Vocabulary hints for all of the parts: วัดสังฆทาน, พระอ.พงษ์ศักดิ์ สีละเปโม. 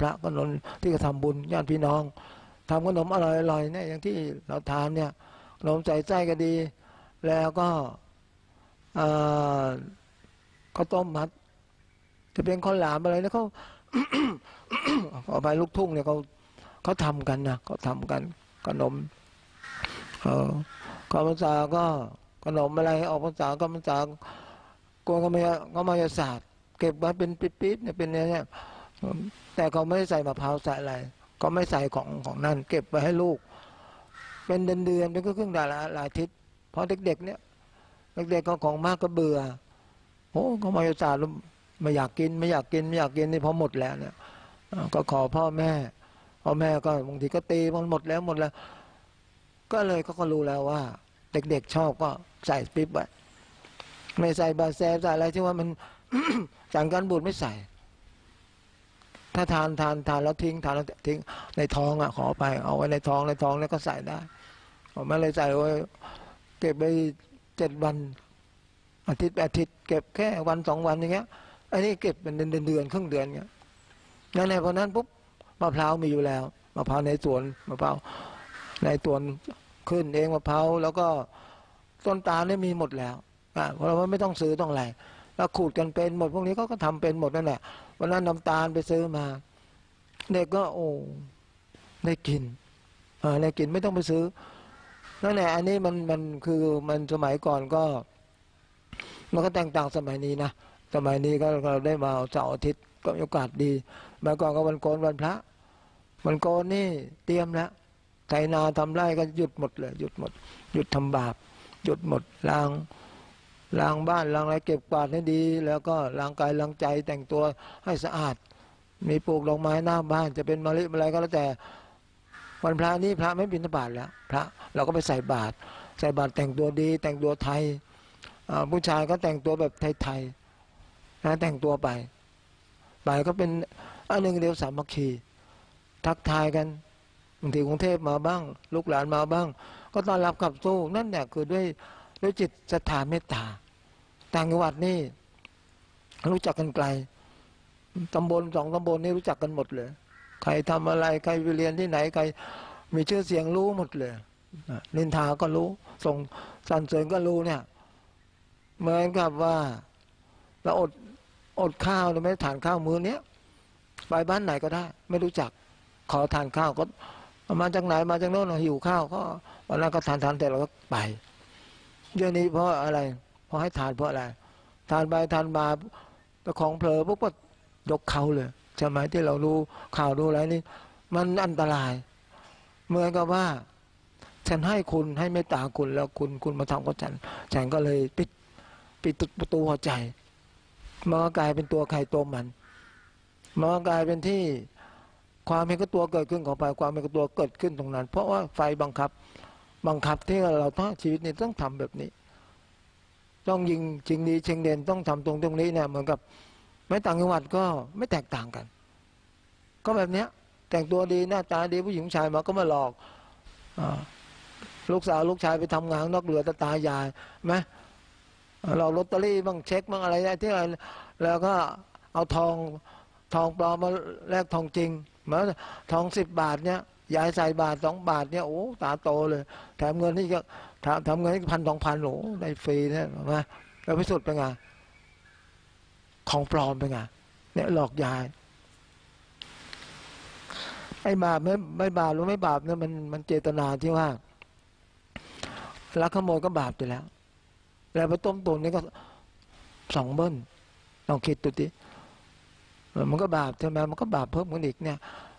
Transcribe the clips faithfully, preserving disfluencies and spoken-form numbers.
พระก็นนที่ก็ทำบุญญาติพี่น้องทำขนมอร่อยๆเนี่ยอย่างที่เราทานเนี่ยขนมใส่ไส้ก็ดีแล้วก็ข้าวต้มมัดจะเป็นข้าวหลามอะไรนะเขา เอาไปลูกทุ่งเนี่ยเขาเขาทำกันนะเขาทำกันขนมเขาข้าวพรรษาก็ขนมอะไรออกพรรษาข้าวพรรษากวนก็ไม่ก็ไม่ศาสตร์เก็บไว้เป็นปิ๊บๆเนี่ยเป็นเนี่ยแต่เขาไม่ใส่มะพร้าวใส่อะไรก็ไม่ใส่ของของนั่นเก็บไว้ให้ลูกเป็นเดือนเดือนเป็นก็ครึ่งดาราหลายทิศเพราะเด็กๆเนี่ยเด็กๆก็ของมากก็เบื่อโอ้ก็มาศาสตร์ไม่อยากกินไม่อยากกินไม่อยากกินนี่พอหมดแล้วเนี่ยก็ขอพ่อแม่พ่อแม่ก็บางทีก็ตีมันหมดแล้วหมดแล้วก็เลยเขาก็รู้แล้วว่าเด็กๆชอบก็ใส่ปิ๊บไว้ไม่ใส่บาแซใส่อะไรที่ว่ามัน สั่งการบูดไม่ใส่ถ้าทานทานทานแล้วทิ้งทานแล้วทิ้งในท้องอ่ะขอไปเอาไว้ในท้องในท้องแล้วก็ใส่ได้ผมไม่เลยใส่ไว้เก็บไปเจ็ดวันอาทิตย์อาทิตย์เก็บแค่วันสองวันอย่างเงี้ยอันนี้เก็บเป็นเดือนเดือนครึ่งเดือนเงี้ยนั่นแหละเพราะนั้นปุ๊บมะพร้าวมีอยู่แล้วมะพร้าวในสวนมะพร้าวในสวนขึ้นเองมะพร้าวแล้วก็ต้นตาลนี่มีหมดแล้วอ่ะเพราะว่าไม่ต้องซื้อต้องอะไรแล้วขูดกันเป็นหมดพวกนี้ก็ก็ทำเป็นหมดนั่นแหละวันนั้นน้ำตาลไปซื้อมาเด็กก็โอ้ได้กินอ่าได้กินไม่ต้องไปซื้อนั่นแหละอันนี้มันมันคือมันสมัยก่อนก็มันก็แตกต่างสมัยนี้นะสมัยนี้ก็เราได้มาเสาร์อาทิตย์ก็มีโอกาสดีเมื่อก่อนก็วันโกนวันพระวันโกนนี่เตรียมแล้วไถนาทำไร่ก็หยุดหมดเลยหยุดหมดหยุดทำบาปหยุดหมดล้างล้างบ้านล้างอะไรเก็บกวาดให้ดีแล้วก็ล้างกายล้างใจแต่งตัวให้สะอาดมีปลูกดอกไม้หน้าบ้านจะเป็นมะลิอะไรก็แล้วแต่วันพระนี้พระไม่บิณฑบาตแล้วพระเราก็ไปใส่บาตรใส่บาตรแต่งตัวดีแต่งตัวไทยผู้ชายก็แต่งตัวแบบไทยๆนะแต่งตัวไปไปก็เป็นอันหนึ่งเดียวสามัคคีทักทายกันบางทีกรุงเทพมาบ้างลูกหลานมาบ้างก็ต้อนรับกับสู้นั่นเนี่ยคือด้วยด้วยจิตศรัทธาเมตตาต่างจังหวัดนี่รู้จักกันไกลตำบลสองตำบลนี่รู้จักกันหมดเลยใครทำอะไรใครไปเรียนที่ไหนใครมีชื่อเสียงรู้หมดเลยนินทาก็รู้ส่งสรรเสริญก็รู้เนี่ยเหมือนกับว่าเราอดอดข้าวเราไม่ได้ทานข้าวมื้อเนี้ยไปบ้านไหนก็ได้ไม่รู้จักขอทานข้าวก็มาจากไหนมาจากโน่นหิวข้าวก็วันนั้นก็ทานทานแต่เราก็ไปเรื่องนี้เพราะอะไรเพราะให้ทานเพราะอะไรทานไปทานมาแต่ของเผลอปุ๊บก็ยกเขาเลยใช่ไหมที่เรารู้ข่าวดูอะไรนี่มันอันตรายเหมือนกับว่าฉันให้คุณให้เมตตาคุณแล้วคุณคุณมาทำกับฉันฉันก็เลยปิดปิดประตูหัวใจมันก็กลายเป็นตัวไข่ตัวมันมันก็กลายเป็นที่ความเห็นแก่ตัวเกิดขึ้นของไปความเห็นแก่ตัวเกิดขึ้นตรงนั้นเพราะว่าไฟบังคับบังคับที่เราต้องชีวิตนี้ต้องทำแบบนี้ต้องยิงชิงนี้ชิงเด่นต้องทำตรงตรงนี้เนี่ยเหมือนกับไม่ต่างจังหวัดก็ไม่แตกต่างกันก็แบบเนี้ยแต่งตัวดีหน้าตาดีผู้หญิงชายมาก็มาหลอกอลูกสาวลูกชายไปทำงานนอกเรือตาตายายไหมเราลอตเตอรี่บ้างเช็คบ้างอะไรได้ที่อะไรแล้วก็เอาทองทองปลอมมาแลกทองจริงเหมือนทองสิบบาทเนี้ยยายใส่บาทสองบาทเนี่ยโอ้ตาโตเลยแถมเงินนี่ก็แถมแถมเงินนี่พันสองพันโอ้ได้ฟรีเนี่ยมาแล้วพิสูจน์เป็นไงของปลอมเป็นไงเนี่ยหลอกยายไอ้บาปไม่ไม่บาปหรือไม่บาปเนี่ยมันมันเจตนาที่ว่าลักขโมยก็บาปไปแล้วแล้วไปต้มตุ๋นนี่ก็สองเบิ้ลลองคิดดูดิมันก็บาปใช่ไหมมันก็บาปเพิ่มขึ้นอีกเนี่ย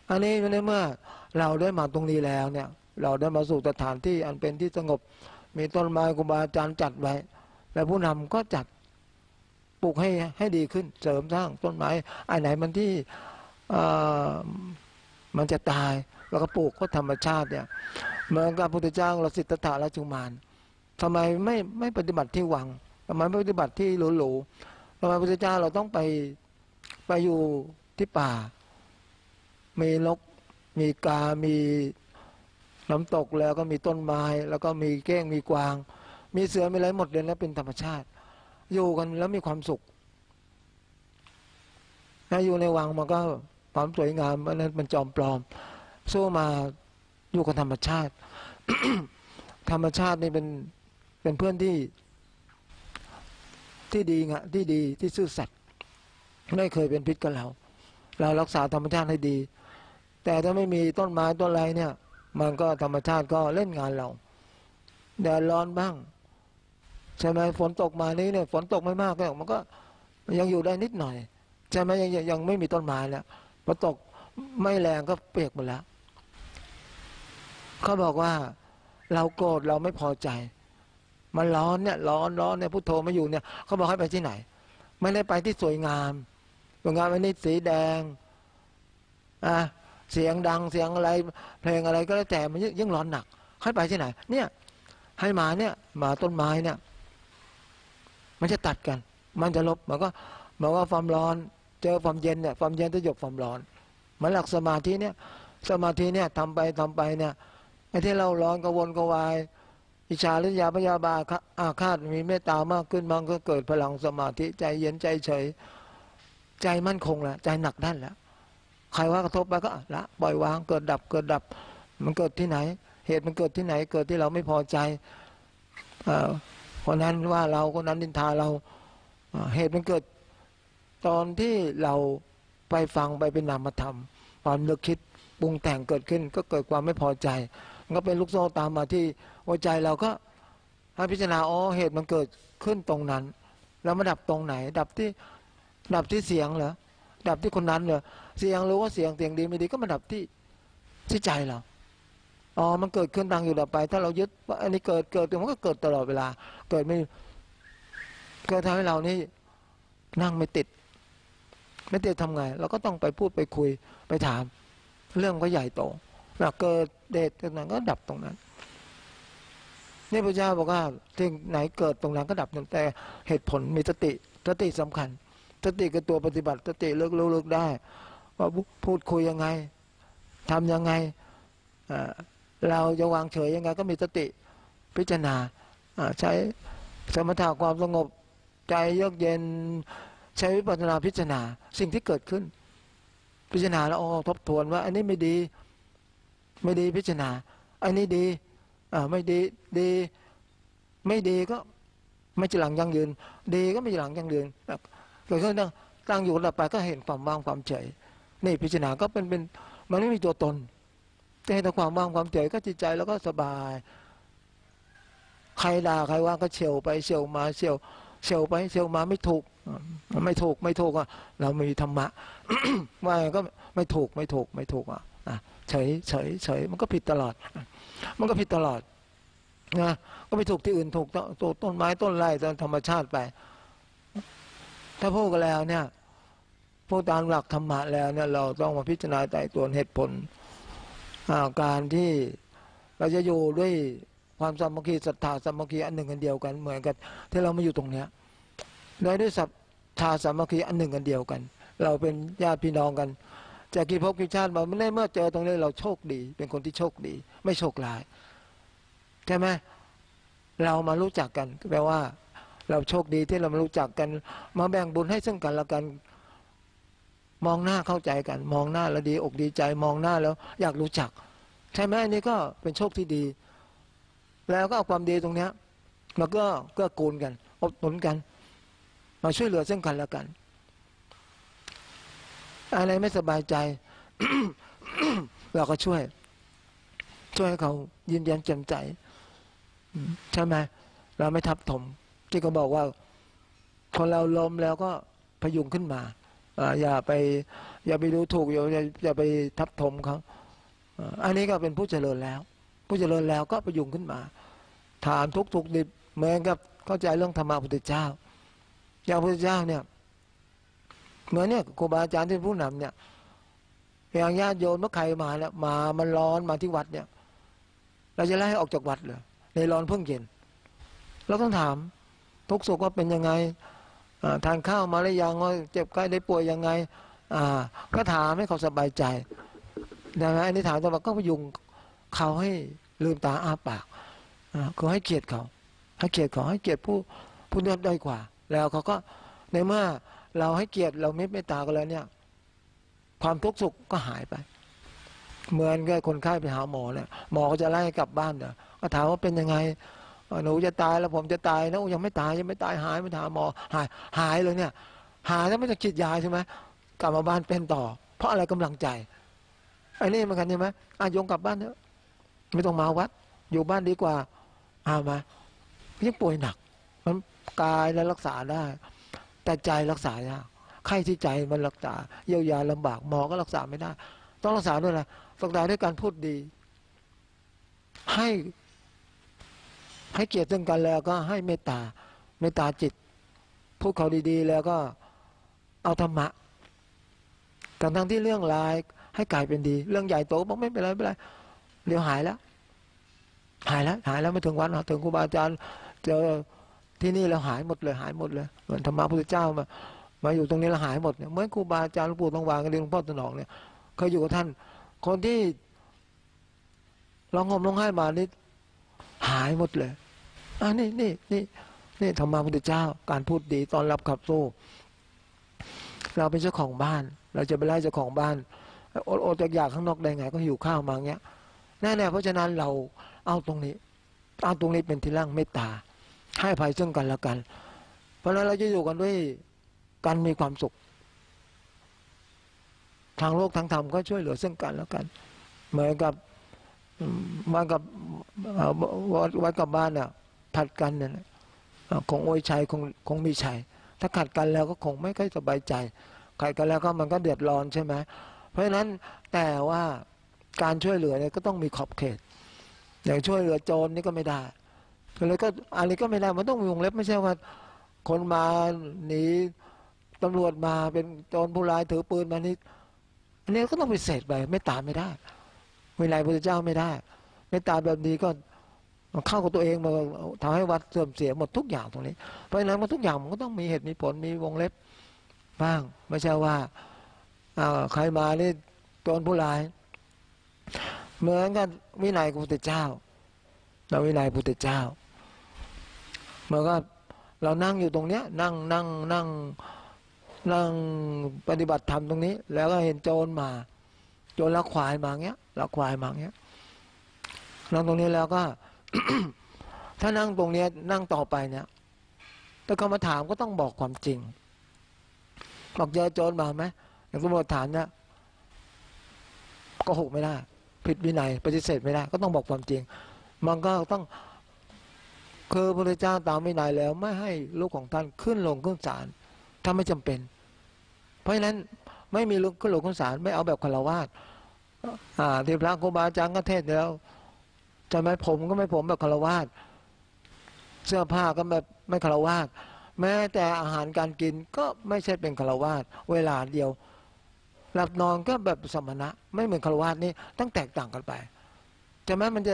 อันนี้ในเมื่อเราได้มาตรงนี้แล้วเนี่ยเราได้มาสู่สถานที่อันเป็นที่สงบมีต้นไม้ครูบาอาจารย์จัดไว้และผู้นำก็จัดปลูกให้ให้ดีขึ้นเสริมสร้างต้นไม้อันไหนมันที่มันจะตายแล้วก็ปลูกก็ธรรมชาติเนี่ยเหมือนกับพระพุทธเจ้าเราสิทธัตถะราชกุมารทำไมไม่ไม่ปฏิบัติที่วังทำไมไม่ปฏิบัติที่หรูๆทำไมพระพุทธเจ้าเราต้องไปไปอยู่ที่ป่ามีนกมีกามีน้ำตกแล้วก็มีต้นไม้แล้วก็มีเก้งมีกวางมีเสือมีอะไรหมดเลยแล้วเป็นธรรมชาติอยู่กันแล้วมีความสุขถ้าอยู่ในวังมันก็ ความสวยงามอันนั้นมันจอมปลอมสู้มาอยู่กับธรรมชาติ ธรรมชาตินี่เป็นเป็นเพื่อนที่ที่ดีงะที่ดีที่ซื่อสัตย์ไม่เคยเป็นพิษกับเราเรารักษาธรรมชาติให้ดีแต่ถ้าไม่มีต้นไม้ต้นไรเนี่ยมันก็ธรรมชาติก็เล่นงานเราแดดร้อนบ้างใช่ไหมฝนตกมานี้เนี่ยฝนตกไม่มากแล้วมันก็ยังอยู่ได้นิดหน่อยใช่ไหมยังยังไม่มีต้นไม้แล้วพอตกไม่แรงก็เปียกหมดแล้วเขาบอกว่าเราโกรธเราไม่พอใจมันร้อนเนี่ยร้อนร้อนเนี่ยพุทโธไม่อยู่เนี่ยเขาบอกให้ไปที่ไหนไม่ได้ไปที่สวยงามสวยงามอันนี้สีแดงอ่ะเสียงดังเสียงอะไรเพลงอะไรก็แล้วแต่มันยิ่งร้อนหนักให้ไปที่ไหนเนี่ยให้มาเนี่ยมาต้นไม้เนี่ยมันจะตัดกันมันจะลบมันก็มันก็ความร้อนเจอความเย็นเนี่ยความเย็นจะหยบความร้อนมันหลักสมาธิเนี่ยสมาธิเนี่ยทำไปทำไปเนี่ยไอ้ที่เราร้อนกวนกวายอิจฉาริษยาพยาบาทอาฆาตมีเมตตามากขึ้นมันก็เกิดพลังสมาธิใจเย็นใจเฉยใจมั่นคงแล้วใจหนักแน่นแล้วใครว่ากระทบไปก็ละปล่อยวางเกิดดับเกิดดับมันเกิดที่ไหนเหตุมันเกิดที่ไหนเกิดที่เราไม่พอใจคนนั้นว่าเราคนนั้นนินทาเราเหตุมันเกิดตอนที่เราไปฟังไปเป็นนามธรรมความนึกคิดปรุงแต่งเกิดขึ้นก็เกิดความไม่พอใจก็เป็นลูกโซ่ตามมาที่หัวใจเราก็ให้พิจารณาอ๋อเหตุมันเกิดขึ้นตรงนั้นแล้วมาดับตรงไหนดับที่ดับที่เสียงเหรอดับที่คนนั้นเหรอเสียงรู้ว่าเสียงเสียงดีไม่ดีก็มาดับที่ที่ใจเราอ๋อมันเกิดขึ้นดังอยู่ดับไปถ้าเรายึดว่าอันนี้เกิดเกิดมันก็เกิดตลอดเวลาเกิดไม่เกิดทำให้เรานี่นั่งไม่ติดไม่ติดทำไงเราก็ต้องไปพูดไปคุยไปถามเรื่องก็ใหญ่โตเราเกิดเดชตรงนั้นก็ดับตรงนั้นนี่พระเจ้าบอกว่าที่ไหนเกิดตรงนั้นก็ดับแต่เหตุผลมีสติสติสำคัญสติคือตัวปฏิบัติสติเลิกเลิกได้ว่าพูดคุยยังไงทํำยังไงเราจะวางเฉยยังไงก็มีสติพิจารณาใช้สมถะความสงบใจเยือกเย็นใช้วิปัสสนาพิจารณาสิ่งที่เกิดขึ้นพิจารณาแล้วอ๋อทบทวนว่าอันนี้ไม่ดีไม่ดีพิจารณาอันนี้ดีอ่าไม่ดีดีไม่ดีก็ไม่จีหลังยั่งยืนดีก็ไม่จีหลังยั่งยืนเกิดขึ้นตั้งตั้งอยู่ระดับไปก็เห็นความว่างความเฉยนี่พิจารณาก็เป็นเป็นมันไม่มีตัวตนจะเห็นแต่ความว่างความเฉยก็จิตใจแล้วก็สบายใครด่าใครว่าก็เฉียวไปเฉียวมาเฉียวเฉียวไปเฉียวมาไม่ถูกไม่ถูกไม่ถูกอ่ะเรามีธรรมะ ว่าก็ไม่ถูกไม่ถูกไม่ถูกอ่ะเฉยเฉยเฉยมันก็ผิดตลอดมันก็ผิดตลอดนะก็ไปถูกที่อื่นถูกตัวต้นไม้ต้นไร่ตามธรรมชาติไปถ้าพูดกันแล้วเนี่ยพูดตามหลักธรรมะแล้วเนี่ยเราต้องมาพิจารณาใจตัวเหตุผลการที่เราจะอยู่ด้วยความสามัคคีศรัทธาสามัคคีอันหนึ่งอันเดียวกันเหมือนกันที่เรามาอยู่ตรงเนี้ยได้ด้วยศรัทธาสามัคคีอันหนึ่งอันเดียวกันเราเป็นญาติพี่น้องกันจากกี่ภพกี่ชาติมาไม่ได้เมื่อเจอตรงนี้เราโชคดีเป็นคนที่โชคดีไม่โชคร้ายใช่ไหมเรามารู้จักกันแปลว่าเราโชคดีที่เรามารู้จักกันมาแบ่งบุญให้ซึ่งกันและกันมองหน้าเข้าใจกันมองหน้าแล้วดีอกดีใจมองหน้าแล้วอยากรู้จักใช่ไหมอันนี้ก็เป็นโชคที่ดีแล้วก็เอาความดีตรงนี้มาก็ก็โกนกันอบหนุนกันมาช่วยเหลือซึ่งกันและกันอะไรไม่สบายใจ เราก็ช่วยช่วยให้เขายืนยันจำใจใช่ไหมเราไม่ทับถมที่เขาบอกว่าคนเราล้มแล้วก็พยุงขึ้นมาอย่าไปอย่าไปดูถูกอย่าอย่าไปทับถมเขาอันนี้ก็เป็นผู้เจริญแล้วผู้เจริญแล้วก็พยุงขึ้นมาถามทุกทุกดิบเหมือนกับเข้าใจเรื่องธรรมะพระพุทธเจ้าอย่างพระพุทธเจ้าเนี่ยเหมือนเนี่ยครูบาอาจารย์ที่ผู้นำเนี่ยอย่างญาติโยมเมื่อใครมาแล้วมามันร้อนมาที่วัดเนี่ยเราจะไล่ให้ออกจากวัดเหรอในร้อนเพิ่งเย็นเราต้องถามทุกสุขว่าเป็นยังไงทานข้าวมาหรือยังเจ็บไข้ได้ป่วยยังไงก็ถามให้เขาสบายใจนะฮะอันนี้ถามตลอดก็พยุงเขาให้ลืมตาอ้าปากก็ให้เกียรติเขาให้เกียรติเขาให้เกียรติผู้ผู้ด้อยด้อยกว่าแล้วเขาก็ในเมื่อเราให้เกียรติเราไม่เมตตากันแล้วเนี่ย ความทุกข์สุขก็หายไปเหมือนกับคนไข้ไปหาหมอเนี่ยหมอก็จะไล่กลับบ้านเนี่ยก็ถามว่าเป็นยังไงหนูจะตายแล้วผมจะตายนะยังไม่ตายยังไม่ตายหายไม่ถามหมอหายหายเลยเนี่ยหายแล้วไม่ต้องฉีดยาใช่ไหมกลับมาบ้านเป็นต่อเพราะอะไรกำลังใจไอ้นี่เหมือนกันใช่ไหมอาโยงกลับบ้านเถอะไม่ต้องมาวัดอยู่บ้านดีกว่าเอามายิ่งป่วยหนักมันกายและรักษาได้แต่ใจรักษายากไข้ที่ใจมันรักษาเยียวยาลำบากหมอก็รักษาไม่ได้ต้องรักษาด้วยอะไรรักษาด้วยการพูดดีให้ให้เกียรติซึ่งกันแล้วก็ให้เมตตาเมตตาจิตพูดเขาดีๆแล้วก็เอาธรรมะทั้งทั้งที่เรื่องร้ายให้กลายเป็นดีเรื่องใหญ่โตบอกไม่เป็นไรไม่เป็นไรเดี๋ยวหายแล้วหายแล้วหายแล้วไม่ถึงวันถึงครูบาอาจารย์เจอที่นี่เราหายหมดเลยหายหมดเลยเหมือนธรรมะพระพุทธเจ้ามามาอยู่ตรงนี้เราหายหมดเนี่ยเหมือนครูบาอาจารย์หลวงปู่ทองวางกับหลวงพ่อถนอมเนี่ยเคยอยู่กับท่านคนที่ร้องห่มร้องไห้มานี่หายหมดเลยอ่านี่นี่นี่นี่ธรรมะพระพุทธเจ้าการพูดดีตอนรับขับสู้เราเป็นเจ้าของบ้านเราจะไปไล่เจ้าของบ้านอดอดจากอยากข้างนอกได้ไงก็หิวข้าวมาเงี้ยแน่ๆเพราะฉะนั้นเราเอาตรงนี้เอาตรงนี้เป็นที่ร่างเมตตาให้ภัยซึ่งกันและกันเพราะฉะนั้นเราจะอยู่กันด้วยกันมีความสุขทางโลกทางธรรมก็ช่วยเหลือซึ่งกันและกันเหมือนกับมากับวัดกับบ้านอ่ะผัดกันเนี่ยคงโอยชัยคงคงมีชัยถ้าขัดกันแล้วก็คงไม่ค่อยสบายใจขัดกันแล้วก็มันก็เดือดร้อนใช่ไหมเพราะฉะนั้นแต่ว่าการช่วยเหลือเนี่ยก็ต้องมีขอบเขตอย่างช่วยเหลือโจรนี่ก็ไม่ได้แล้วก็อะไรก็ไม่ได้มันต้องมีวงเล็บไม่ใช่ว่าคนมาหนีตำรวจมาเป็นโจรผู้ร้ายถือปืนมานี่อันนี้ก็ต้องไปเสดไปไม่ตามไม่ได้วินัยพระเจ้าไม่ได้ไม่ตามแบบนี้ก็เข้ากับตัวเองมาทำให้วัดเสื่อมเสียหมดทุกอย่างตรงนี้เพราะฉะนั้นมันทุกอย่างมันก็ต้องมีเหตุมีผลมีวงเล็บบ้างไม่ใช่ว่าใครมานี่โจรผู้ร้ายเหมือนกันวินัยพระพุทธเจ้าเราวินัยพระพุทธเจ้าเมื่อก็เรานั่งอยู่ตรงเนี้ยนั่งนั่งนั่งนั่งปฏิบัติธรรมตรงนี้แล้วก็เห็นโจรมาโจรลักควายมาเงี้ยลักควายมาเงี้ยนั่งตรงนี้แล้วก็ ถ้านั่งตรงเนี้ยนั่งต่อไปเนี้ยถ้าเขามาถามก็ต้องบอกความจริงบอกเจอโจรมาไหมอย่างตำรวจถามเนี้ยก็โกหกไม่ได้ผิดวินัยปฏิเสธไม่ได้ก็ต้องบอกความจริงมันก็ต้องคือพระเจ้าตามวินัยแล้วไม่ให้ลูกของท่านขึ้นลงขึ้นศาลถ้าไม่จำเป็นเพราะฉะนั้นไม่มีลูกขึ้นลงขึ้นศาลไม่เอาแบบคารวาสที่พระครูบาอาจารย์ก็เทศแล้วจะไม่ผมก็ไม่ผมแบบคารวาสเสื้อผ้าก็แบบไม่คารวาสแม้แต่อาหารการกินก็ไม่ใช่เป็นคารวาสเวลาเดียวหลับนอนก็แบบสมณะไม่เหมือนคารวาสนี่ต้องแตกต่างกันไปจะแม้มันจะ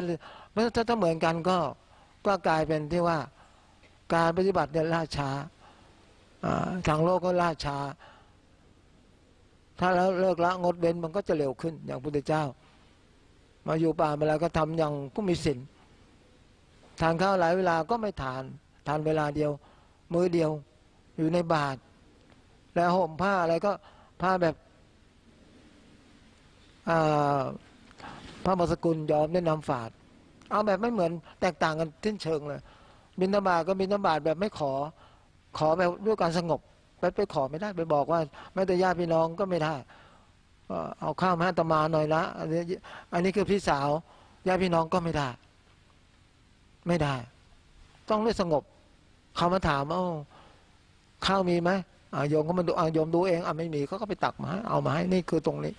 ถ้าถ้าเหมือนกันก็ก็กลายเป็นที่ว่าการปฏิบัติเนี่ยล่าช้าทางโลกก็ล่าช้าถ้าแล้วเลิกละงดเว้นมันก็จะเร็วขึ้นอย่างพระพุทธเจ้ามาอยู่ป่ามาแล้วก็ทำอย่างผู้มีศีลทานข้าวหลายเวลาก็ไม่ทานทานเวลาเดียวมื้อเดียวอยู่ในบาตรแล้วห่มผ้าอะไรก็ผ้าแบบผ้ามสกุลยอมได้นำฝาดเอาแบบไม่เหมือนแตกต่างกันทิ้นเชิงเลยบิณฑบาตก็บิณฑบาตแบบไม่ขอขอแบบด้วยการสงบไปไปขอไม่ได้ไปบอกว่าแม้แต่ญาติพี่น้องก็ไม่ได้เอาข้าวมาให้อาตมาหน่อยละอันนี้อันนี้คือพี่สาวญาติพี่น้องก็ไม่ได้ไม่ได้ต้องด้วยสงบเขามาถามเอ้าข้าวมีไหมโยมก็มาดูโยมดูเองอ่ะไม่มีเขาก็ไปตักมาเอามาให้นี่คือตรงนี้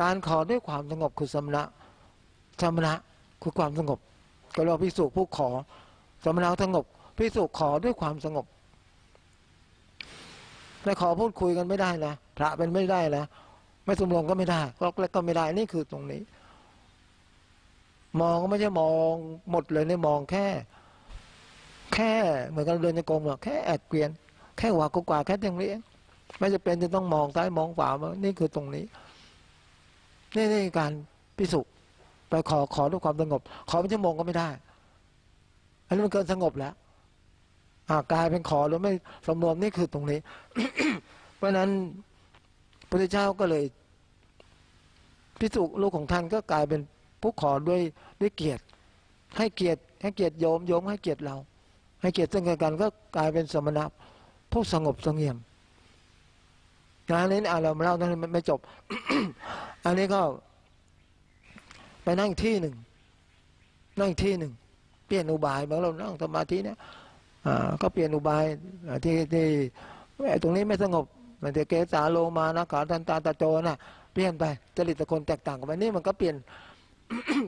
การขอด้วยความสงบคือสมณะสมณะคือความสงบก็เราภิกษุผู้ขอสมณะสงบภิกษุขอด้วยความสงบและขอพูดคุยกันไม่ได้นะพระเป็นไม่ได้นะไม่สมรวมก็ไม่ได้ล็อกเล็กก็ไม่ได้นี่คือตรงนี้มองก็ไม่ใช่มองหมดเลยในมองแค่แค่เหมือนกันเดินในกรงหรอกแค่แอดเกวียนแค่หวากกว่าแค่ตรงนี้ไม่จะเป็นจะต้องมองซ้ายมองขวานี่คือตรงนี้นี่นี่การภิกษุไปขอขอด้วยความสงบขอเป็นชั่วโมงก็ไม่ได้อันนี้มันเกินสงบแล้วกลายเป็นขอแล้วไม่สำรวมนี่คือตรงนี้ เพราะฉะนั้นพระพุทธเจ้าก็เลย ภิกษุรูปของท่านก็กลายเป็นผู้ขอด้วยด้วยเกียรติให้เกียรติให้เกียรติโยมโยมให้เกียรติเราให้เกียรติซึ่งกันและกันก็กลายเป็นสมณะผู้สงบเสงี่ยมงานนี้อ่ะเราเล่านั้นไม่จบ อันนี้ก็ไปนั่งที่หนึ่งนั่งที่หนึ่งเปลี่ยนอุบายบางเรานั่งสมาธิเนี่ยก็เปลี่ยนอุบายที่ที่ตรงนี้ไม่สงบมันจะเกสาโลมานะขาทันตาตาโจน่ะเปลี่ยนไปจริตคนแตกต่างกันไปนี่มันก็เปลี่ยน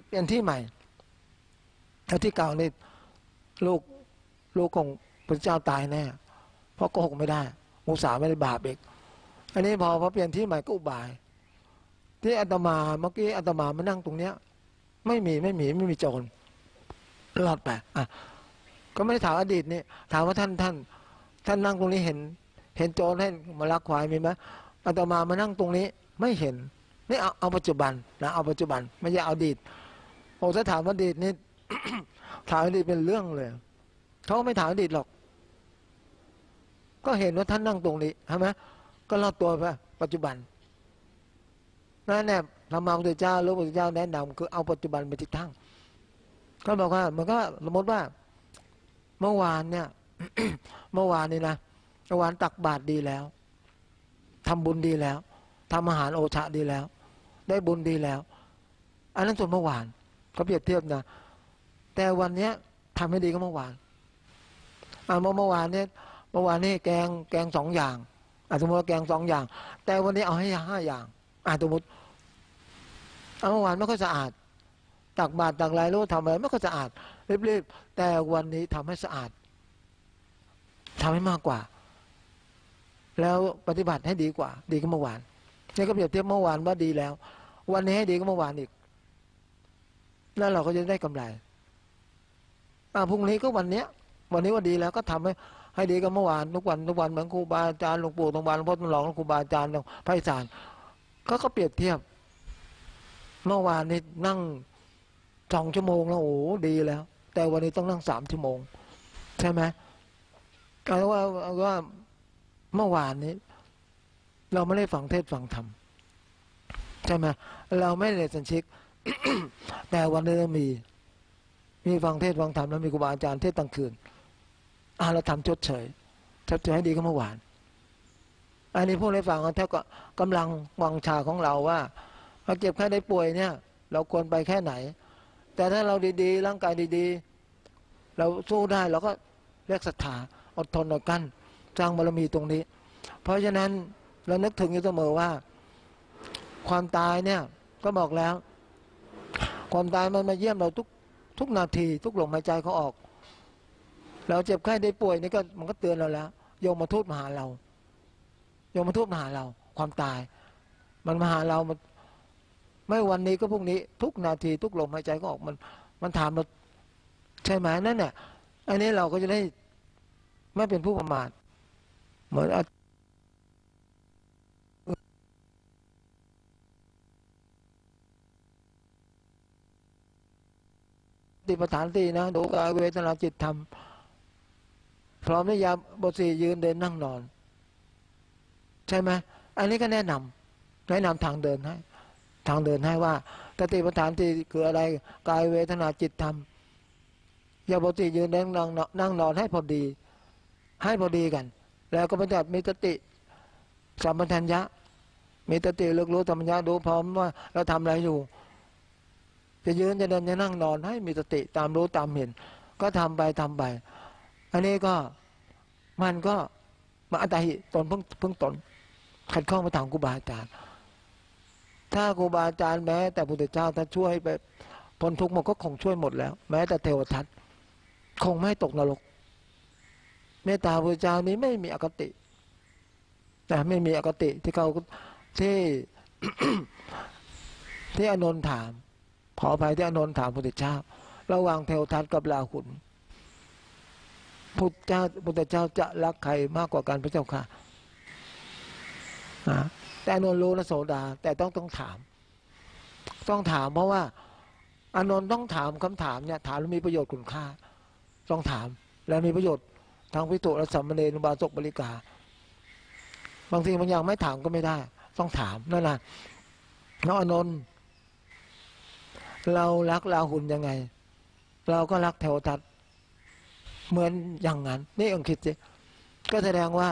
เปลี่ยนที่ใหม่แล้วที่เก่านี่ลูกลูกของพระเจ้าตายแน่เพราะโกหกไม่ได้มุสาไม่ได้บาปอีกอันนี้พอพอเปลี่ยนที่ใหม่ก็อุบายที่อาตมาเมื่อกี้อาตมามานั่งตรงเนี้ยไม่มีไม่มีไม่มีโจรรอดไปอ่ะก็ไม่ได้ถามอดีตนี่ถามว่าท่านท่านท่านนั่งตรงนี้เห็นเห็นโจรให้มาลักควายมีไหมอาตมามานั่งตรงนี้ไม่เห็นนี่เอาเอาปัจจุบันนะเอาปัจจุบันไม่ใช่เอาอดีตโอ้ถ้าถามอดีตนี่ ถามอดีตเป็นเรื่องเลยเขาไม่ถามอดีตหรอกก็เห็นว่าท่านนั่งตรงนี้ใช่ไหมก็รอดตัวไปปัจจุบันนั่นแหละธรรมะของเจ้ารู้ของเจ้าแนะนำคือเอาปัจจุบันเป็นที่ตั้งก็บอกว่ามันก็สมมติว่าเมื่อวานเนี่ย เมื่อวานนี่นะเมื่อวานตักบาตรดีแล้วทำบุญดีแล้วทำอาหารโอชะดีแล้วได้บุญดีแล้วอันนั้นส่วนเมื่อวานเขาเปรียบเทียบนะแต่วันเนี้ยทำให้ดีก็เมื่อวานอ่าเมื่อเมื่อวานเนี่ยเมื่อวานนี่แกงแกงสองอย่างสมมติว่าแกงสองอย่างแต่วันนี้เอาให้ห้าอย่างสมมติเอาเมื่อวานไม่ค่อยสะอาดตักบาตรตักไรรู้ทำอะไรไม่ค่อยสะอาดรีบๆแต่วันนี้ทำให้สะอาดทำให้มากกว่าแล้วปฏิบัติให้ดีกว่าดีก็เมื่อวานนี่ก็เปรียบเทียบเมื่อวานว่าดีแล้ววันนี้ให้ดีก็เมื่อวานอีกแล้วเราก็จะได้กำไรอ่าพรุ่งนี้ก็วันเนี้ยวันนี้ว่าดีแล้วก็ทำให้ให้ดีก็เมื่อวานทุกวันทุกวันเหมือนครูบาอาจารย์หลวงปู่หลวงบาหลวงพ่อหลวงหลวงครูบาอาจารย์หลวงพระอาจารย์เขาก็เปรียบเทียบเมื่อวานนี้นั่งสองชั่วโมงแล้วโอ้ดีแล้วแต่วันนี้ต้องนั่งสามชั่วโมงใช่ไหมการว่าว่าเมื่อวานนี้เราไม่ได้ฟังเทศฟังธรรมใช่ไหมเราไม่ได้สันชิก แต่วันนี้เรามีมีฟังเทศฟังธรรมแล้วมีครูบาอาจารย์เทศตั้งคืนอ่าเราทำชดเฉยชดเฉยให้ดีก็เมื่อวานอันนี้พวกได้ฟังกันแทบก็กำลังวังชาของเราว่าเราเจ็บแค่ได้ป่วยเนี่ยเราควรไปแค่ไหนแต่ถ้าเราดีๆร่างกายดีๆเราสู้ได้เราก็เรียกศรัทธาอดทนอดกั้นสร้างบารมีตรงนี้เพราะฉะนั้นเรานึกถึงอยู่เสมอว่าความตายเนี่ยก็บอกแล้วความตายมันมาเยี่ยมเราทุกทุกนาทีทุกลมหายใจเขาออกเราเจ็บไข้ได้ป่วยนี่ก็มันก็เตือนเราแล้วโยมมาทูตมาหาเราโยมมาทูตมาหาเราความตายมันมาหาเรามันไม่วันนี้ก็พรุ่งนี้ทุกนาทีทุกลมหายใจก็ออกมันมันถามเราใช่ไหมนั่นเนี่ยอันนี้เราก็จะได้ไม่เป็นผู้ประมาทเหมือนติปฐานสี่นะดูกายเวทนาจิตธรรมพร้อมนิยามบทสี่ยืนเดินนั่งนอนใช่ไหมอันนี้ก็แนะนำแนะนำทางเดินให้ทางเดินให้ว่าสติปัฏฐานที่คืออะไรกายเวทนาจิตธรรมอย่าปกติยืนนั่งนั่งนอนให้พอดีให้พอดีกันแล้วก็ปฏิบัติมีสติสัมปชัญญะมีสติเลือกรู้สัมปชัญญะดูพร้อมว่าเราทำอะไรอยู่จะยืนจะเดินจะนั่งนอนให้มีสติตามรู้ตามเห็นก็ทำไปทำไปอันนี้ก็มันก็มาอัตติตนเพิ่งเพิ่งตนขัดข้องมาถามครูบาอาจารย์ถ้าครูบาอาจารย์แม้แต่พระพุทธเจ้าท่านช่วยไปพ้นทุกข์มันก็คงช่วยหมดแล้วแม้แต่เทวทัตคงไม่ตกนรกเมตตาพระพุทธเจ้านี้ไม่มีอคติแต่ไม่มีอคติที่เขาที่ ที่อานนท์ถามขออภัยที่อานนท์ถามพระพุทธเจ้าระหว่างเทวทัตกับราหุลพระพุทธเจ้าพระพุทธเจ้าจะรักใครมากกว่ากันพระเจ้าค่ะนะแต่อานนท์รู้นะโสดาแต่ต้องต้องถามต้องถามเพราะว่าอานนท์ต้องถามคำถามเนี่ยถามแล้วมีประโยชน์คุณค่าต้องถามและมีประโยชน์ทางภิกษุและสามเณรบาศกบริกาบางทีบางอย่างไม่ถามก็ไม่ได้ต้องถามนั่นแหละน้องอานนท์ เรารักราหุลยังไงเราก็รักแถวทัดเหมือนอย่างนั้นนี่องค์คิดสิก็แสดงว่า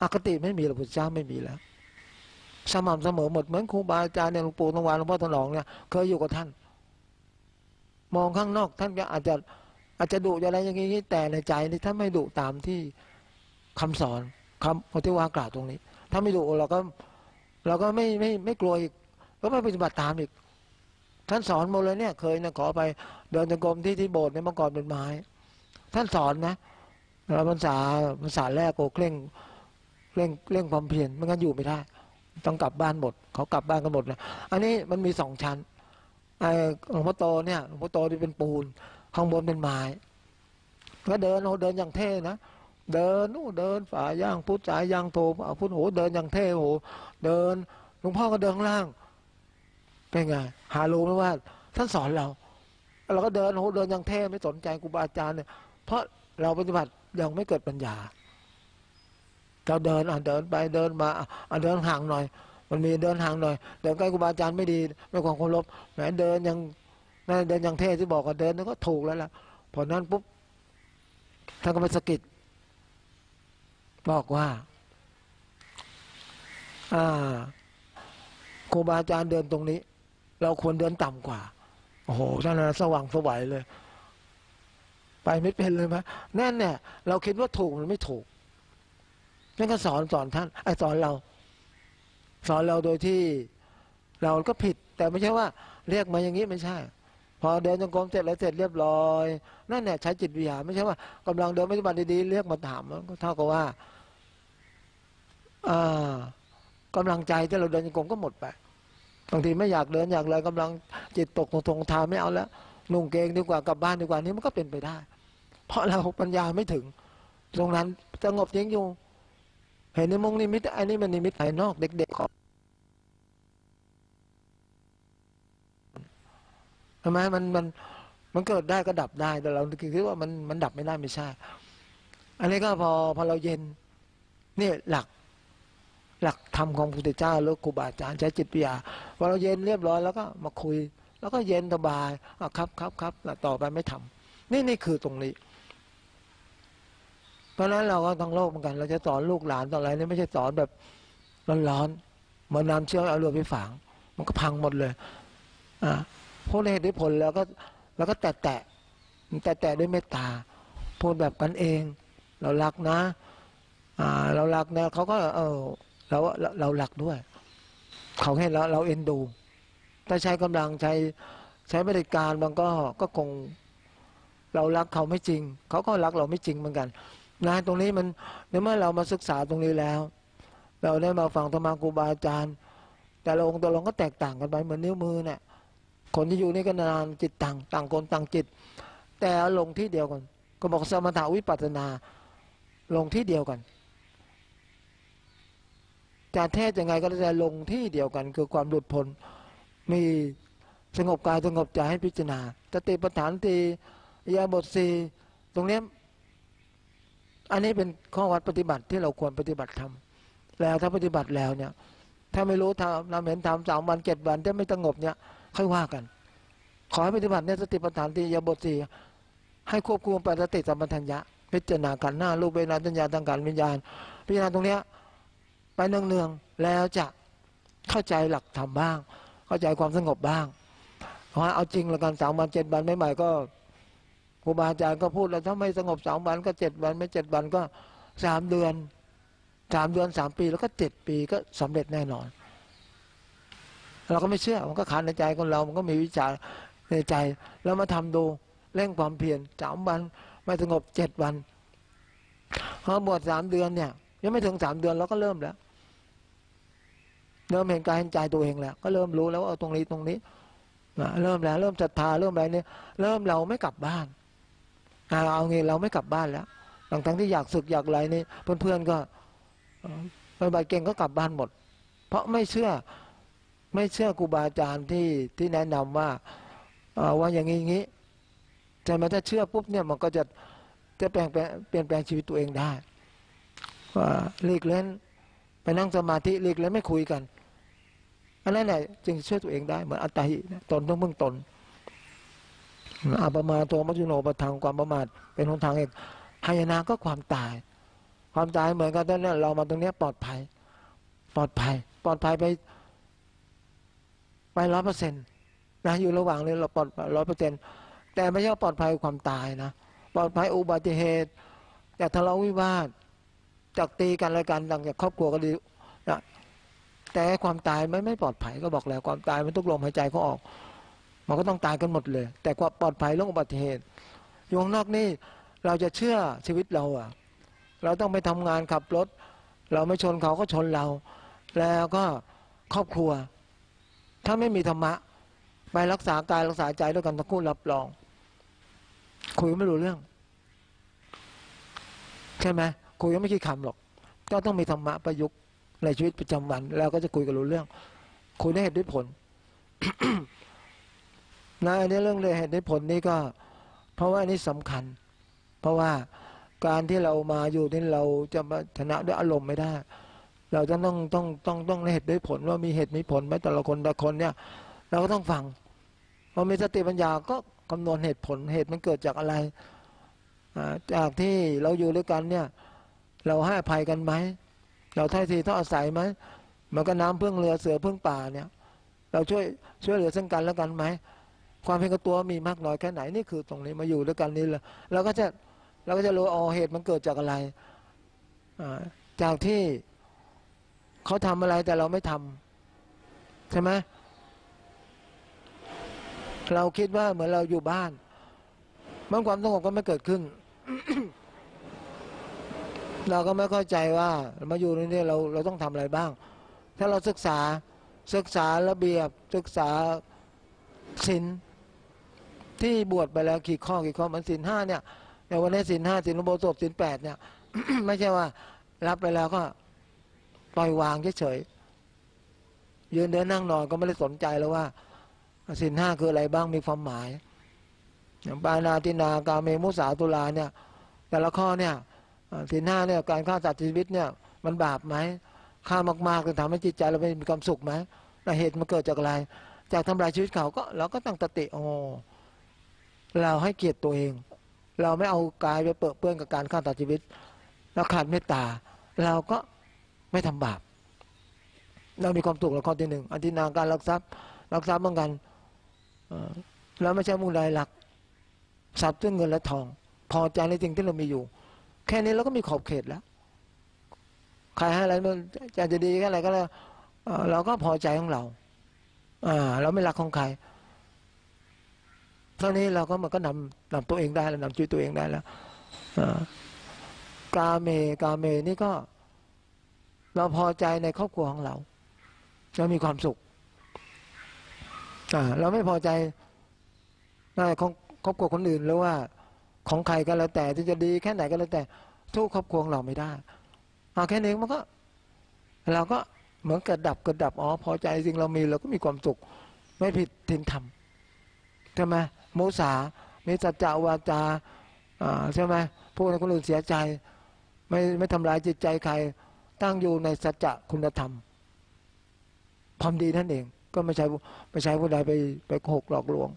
อคติไม่มีหลวงปู่เจ้าไม่มีแล้วสม่ำเสมอหมดเหมือนครูบาอาจารย์เนี่ยหลวงปู่ทองหวานหลวงพ่อถนอมเนี่ยเคยอยู่กับท่านมองข้างนอกท่านก็อาจจะอาจจะดุอะไรอย่างนี้แต่ในใจนี่ท่านไม่ดุตามที่คำสอนคำปฏิวัติกล่าวตรงนี้ถ้าไม่ดุเราก็เราก็ไม่ไม่ไม่กลัวอีกก็ไม่ปฏิบัติตามอีกท่านสอนหมดเลยเนี่ยเคยนะขอไปเดินจงกรมที่ที่โบสถ์เนี่ยเมื่อก่อนเป็นไม้ท่านสอนนะเราภาษาภาษาแรกโอ้เคร่งเร่งเร่งความเพียรไม่งั้นอยู่ไม่ได้ต้องกลับบ้านหมดเขากลับบ้านกันหมดนะอันนี้มันมีสองชั้นไอ้หลวงพ่อโตเนี่ยหลวงพ่อโตที่เป็นปูนข้างบนเป็นไม้ก็เดินโอ้เดินอย่างเท่นะเดินนู่เดินฝ่าย่างพุทธสายย่างโถพุทธโหเดินอย่างเท่โหเดินหลวงพ่อก็เดินข้างล่างเป็นไงหารู้ไหมว่าท่านสอนเราเราก็เดินโหเดินอย่างเท่ไม่สนใจครูบาอาจารย์เนี่ยเพราะเราปฏิบัติยังไม่เกิดปัญญาเราเดินอ่ะเดินไปเดินมาอ่ะเดินห่างหน่อยมันมีเดินห่างหน่อยเดินใกล้ครูบาอาจารย์ไม่ดีไม่ความเคารพแหมเดินยังนั่นเดินยังเท่ที่บอกว่าเดินนั่นก็ถูกแล้วล่ะพอนั้นปุ๊บท่านก็ไปสะกิดบอกว่าอ่าครูบาอาจารย์เดินตรงนี้เราควรเดินต่ำกว่าโอ้โหท่านสว่างสวัยเลยไปไม่เป็นเลยไหมนั่นเนี่ยเราคิดว่าถูกมันไม่ถูกนั่นก็สอนสอนท่านไอ้สอนเราสอนเราโดยที่เราก็ผิดแต่ไม่ใช่ว่าเรียกมาอย่างนี้ไม่ใช่พอเดินจงกรมเสร็จแล้วเสร็จเรียบร้อยนั่นเนี่ยใช้จิตวิหารไม่ใช่ว่ากำลังเดินปฏิบัติดีๆเรียกมาถามก็เท่ากับว่าอ่ากำลังใจที่เราเดินจงกรมก็หมดไปบางทีไม่อยากเดินอยากเลยกำลังจิตตกตรงๆทางไม่เอาแล้วนุ่งเกงดีกว่ากลับบ้านดีกว่านี้มันก็เป็นไปได้เพราะเราปัญญาไม่ถึงตรงนั้นสงบเย็นอยู่เห็นในมงนิมิตอันนี้มันนิมิตภายนอกเด็กๆเขาทำไมมันมันมันเกิดได้ก็ดับได้แต่เราคิดว่ามันมันดับไม่ได้ไม่ใช่อันนี้ก็พอพอเราเย็นนี่หลักหลักธรรมของพระพุทธเจ้าหรือครูบาอาจารย์ใช้จิตวิทยาพอเราเย็นเรียบร้อยแล้วก็มาคุยแล้วก็เย็นสบายอ่ะครับครับครับแล้วต่อไปไม่ทำนี่นี่คือตรงนี้เพราะฉะนั้นเราก็ทั้งโลกเหมือนกันเราจะสอนลูกหลานตอนอะไรนี่ไม่ใช่สอนแบบร้อนๆเหมือนน้ำเชื่อมเอาเรือไปฝังมันก็พังหมดเลยอ่าเพราะเหตุผลแล้วก็แล้วก็แตะแตะแตะแตะด้วยเมตตาพูดแบบกันเองเรารักนะอ่าเรารักนะเขาก็เออเราเรารักด้วยเขาให้เราเราเอ็นดูถ้าใช้กำลังใช้ใช้บริการมันก็ก็คงเรารักเขาไม่จริงเขาก็รักเราไม่จริงเหมือนกันนะตรงนี้มันในเมื่อเรามาศึกษาตรงนี้แล้วเราได้มาฟังธรรมครูบาอาจารย์แต่ละองค์แต่ละองค์ก็แตกต่างกันไปเหมือนนิ้วมือเนี่ยคนที่อยู่นี่ก็นานจิตต่างต่างคนต่างจิตแต่ลงที่เดียวกันก็บอกสมถะวิปัสสนาลงที่เดียวกันจะเทศยังไงก็จะลงที่เดียวกันคือความหลุดพ้นมีสงบกายสงบใจให้พิจารณาสติปัฏฐานสี่ยาบทสี่ตรงนี้อันนี้เป็นข้อวัดปฏิบัติที่เราควรปฏิบัติทำแล้วถ้าปฏิบัติแล้วเนี่ยถ้าไม่รู้ทำเราเห็นทำสามวันเจ็ดวันถ้าไม่สงบเนี่ยค่อยว่ากันขอให้ปฏิบัติเนี่ยสติปัฏฐานสี่ยาบทสี่ให้ควบคุมปัจจิตสัมปชัญญะพิจารณาขันธ์ห้ารูปเวทนาสัญญาสังขารวิญญาณพิจารณาตรงเนี้ยไปเนืองๆแล้วจะเข้าใจหลักธรรมบ้างเข้าใจความสงบบ้างเพราะเอาจริงละกันสามวันเจ็ดวันใหม่ๆก็ครูบาอาจารย์ก็พูดแล้วถ้าไม่สงบสามวันก็เจ็ดวันไม่เจ็ดวันก็สามเดือนสามเดือนสามปีแล้วก็เจ็ดปีก็สำเร็จแน่นอนเราก็ไม่เชื่อมันก็ขันในใจของเรามันก็มีวิชาในใจแล้วมาทำดูเร่งความเพียรสามวันไม่สงบเจ็ดวันพอบวชสามเดือนเนี่ยยังไม่ถึงสามเดือนเราก็เริ่มแล้วเริ่มเห็นกายเห็นใจตัวเองแล้วก็เริ่มรู้แล้วว่าเอาตรงนี้ตรงนี้เริ่มแล้วเริ่มศรัทธาเริ่มอะไรเนี่ยเริ่มเราไม่กลับบ้านเอางี้เราไม่กลับบ้านแล้วทั้งๆที่อยากศึกอยากอะไรนี่เพื่อนๆก็ปฏิบัติเก่งก็กลับบ้านหมดเพราะไม่เชื่อไม่เชื่อครูบาอาจารย์ที่ที่แนะนำว่าว่าอย่างนี้อย่างนี้แต่มาถ้าเชื่อปุ๊บเนี่ยมันก็จะจะเปลี่ยนแปลงเปลี่ยนแปลงชีวิตตัวเองได้ว่าหลีกเล่นไปนั่งสมาธิหลีกเล่นไม่คุยกันอันนั้นแหละจึงช่วยตัวเองได้เหมือนอัตติตนต้องพึ่งตน อาปมาตัวมัจจุโนปะทังความประมาทเป็นหนทางเอกหายนะก็ความตายความตายเหมือนกันตอนนี้เรามาตรงนี้ปลอดภัยปลอดภัยปลอดภัยไปไปร้อยเปอร์เซ็นต์นะอยู่ระหว่างนี้เราปลอดร้อยเปอร์เซ็นต์แต่ไม่ใช่ปลอดภัยความตายนะปลอดภัยอุบัติเหตุจากทะเลาะวิวาทจากตีกันอะไรกันต่างจากครอบครัวก็ดีนะแต่ความตายไม่ไม่ปลอดภัยก็บอกแล้วความตายมันทุกลมหายใจเขาออกมันก็ต้องตายกันหมดเลยแต่ความปลอดภัยเรื่องอุบัติเหตุอยู่ข้างนอกนี่เราจะเชื่อชีวิตเราอะเราต้องไปทำงานขับรถเราไม่ชนเขาก็ชนเราแล้วก็ครอบครัวถ้าไม่มีธรรมะไปรักษากายรักษาใจด้วยกันทั้งคู่รับรองคุยไม่รู้เรื่องใช่ไหมคุยก็ไม่คิดคำหรอกก็ต้องมีธรรมะประยุกต์ในชีวิตประจำวันแล้วก็จะคุยกันรู้เรื่องคุยได้เหตุด้วยผล นะอันนี้เรื่องเลยเหตุด้วยผลนี่ก็เพราะว่าอันนี้สำคัญเพราะว่าการที่เรามาอยู่นี่เราจะมาชนะด้วยอารมณ์ไม่ได้เราจะต้องต้องต้องต้องเหตุด้วยผลว่ามีเหตุมีผลไหมแต่ละคนแต่ละคนเนี่ยเราก็ต้องฟังพอมีสติปัญญาก็คำนวณเหตุผลเหตุมันเกิดจากอะไรจากที่เราอยู่ด้วยกันเนี่ยเราให้อภัยกันไหมเราท่าทีท่าอาศัยไหมมันก็น้ำพึ่งเรือเสือพึ่งป่าเนี่ยเราช่วยช่วยเหลือซึ่งกันและกันไหมความเห็นแก่ตัวมีมากน้อยแค่ไหนนี่คือตรงนี้มาอยู่ด้วยกันนี้แล้วเราก็จะเราก็จะรู้อ๋อเหตุมันเกิดจากอะไรจากที่เขาทำอะไรแต่เราไม่ทำใช่ไหมเราคิดว่าเหมือนเราอยู่บ้านมันความสงบก็ไม่เกิดขึ้น เราก็ไม่เข้าใจว่ามาอยู่นี่เราเราต้องทำอะไรบ้างถ้าเราศึกษาศึกษาระเบียบศึกษาศีลที่บวชไปแล้วกี่ข้อกี่ข้อมันศีลห้าเนี่ยแต่วันนี้ศีลห้าศีลอุโบสถศีลแปดเนี่ย ไม่ใช่ว่ารับไปแล้วก็ปล่อยวางเฉยๆยืนเดินนั่งนอนก็ไม่ได้สนใจแล้วว่าศีลห้าคืออะไรบ้างมีความหมายอย่างปานาตินากาเมมุสาตุลาเนี่ยแต่ละข้อเนี่ยศีลห้าเนี่ยการฆ่าสัตว์ชีวิตเนี่ยมันบาปไหมฆ่ามากๆจะทำให้จิตใจเราไม่มีความสุขไหมเหตุมันเกิดจากอะไรจากทำลายชีวิตเขาก็เราก็ตั้งสติโอ้เราให้เกียรติตัวเองเราไม่เอากายไปเปื้อนเปื้อนกับการฆ่าสัตว์ชีวิตเราขาดเมตตาเราก็ไม่ทำบาปเรามีความสุขเราข้อที่หนึ่งอตินาการรักทรัพย์รักทรัพย์เหมือนกันเราไม่ใช่มุ่งใดหลักทรัพย์ด้วยเงินและทองพอใจในสิ่งที่เรามีอยู่แค่นี้เราก็มีขอบเขตแล้วใครให้อะไรมันจะจะดีก็อะไรก็แล้วเราก็พอใจของเราอ่าเราไม่รักของใครเท่านี้เราก็มันก็นำนำตัวเองได้แล้วนำชีวิตตัวเองได้แล้วกาเมกาเมนี่ก็เราพอใจในครอบครัวของเราเรามีความสุขอ่าเราไม่พอใจในของครอบครัวคนอื่นหรือว่าของใครก็แล้วแต่ที่จะดีแค่ไหนก็แล้วแต่ทุกครอบครัวเราไม่ได้เอาแค่นี้มันก็เราก็เหมือนกระดับกระดับอ๋อพอใจสิ่งเรามีเราก็มีความสุขไม่ผิดทินธรรมใช่ไหมโมสามีสัจจาวาจาใช่ไหมพูดให้คนอื่นเสียใจไม่ไม่ทำลายจิตใจใครตั้งอยู่ในสัจจะคุณธรรมความดีนั่นเองก็ไม่ใช่ไม่ใช่ผู้ใดไปไปโกหกหลอกลวง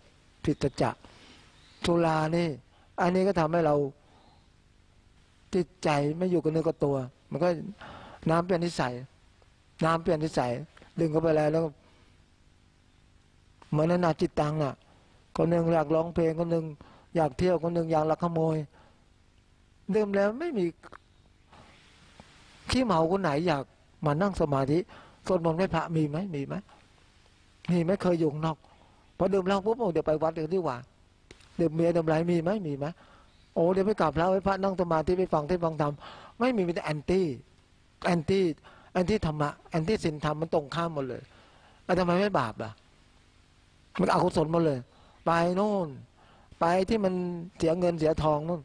ผิดสัจจะสุรานี่อันนี้ก็ทำให้เราจิตใจไม่อยู่กับเนื้อกับตัวมันก็น้ำเปลี่ยนนิสัยน้ำเปลี่ยนนิสัยดึงเข้าไปแล้วแล้วเหมือนนาจิตตังน่ะคนหนึ่งอยากร้องเพลงคนหนึ่งอยากเที่ยวคนหนึ่งอยากลักขโมยเดิมแล้วไม่มีขี้เมาคนไหนอยากมานั่งสมาธิสวดมนต์ให้พระมีไหมมีไหมมีไม่เคยอยู่นอกพอเดิมแล้วปุ๊บเดี๋ยวไปวัดกันดีกว่าเดี๋ยวเมียเดี๋ยวไรมีไหมมีไหมโอ้เดี๋ยวไปกราบพระไว้พระนั่งสมาธิไปฟังเทศฟังธรรมไม่มีมีแต่แอนตี้แอนตี้แอนตี้ธรรมะแอนตี้ศีลธรรมมันตรงข้ามหมดเลยแล้วทำไมไม่บาปล่ะมันอกุศลหมดเลยไปโน่นไปที่มันเสียเงินเสียทองโน่น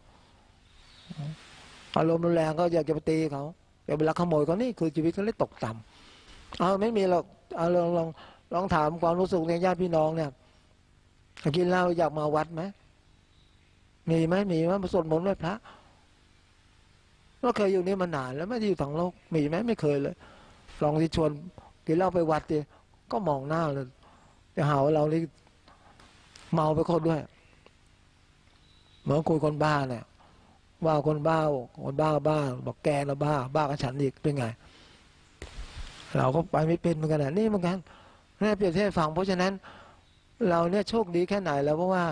อารมณ์รุนแรงก็อยากจะไปตีเขาอยากไปลักขโมยเขานี่คือชีวิตเขาเลยตกต่ำเอาไม่มีหรอกเอาลองลองลองถามความรู้สึกในญาติพี่น้องเนี่ยกินเหล้าอยากมาวัดไหมมีไหมมีไหมมาสวดมนต์ไหว้พระเราเคยอยู่นี่มานานแล้วไม่ได้อยู่ทั้งโลกมีไหมไม่เคยเลยลองที่ชวนกินเหล้าไปวัดดิก็มองหน้าเลยจะหาว่าเรานี่เมาไปโคตรด้วย เหมือนคุยคนบ้าเนี่ยว่าคนบ้าคนบ้าบ้าบอกแกละบ้าบ้ากับฉันอีกเป็นไงเราก็ไปไม่เป็นเหมือนกันนะนี่เหมือนกันนี่เปรียบเทียบฟังเพราะฉะนั้นเราเนี่ยโชคดีแค่ไหนแล้วเพราะว่า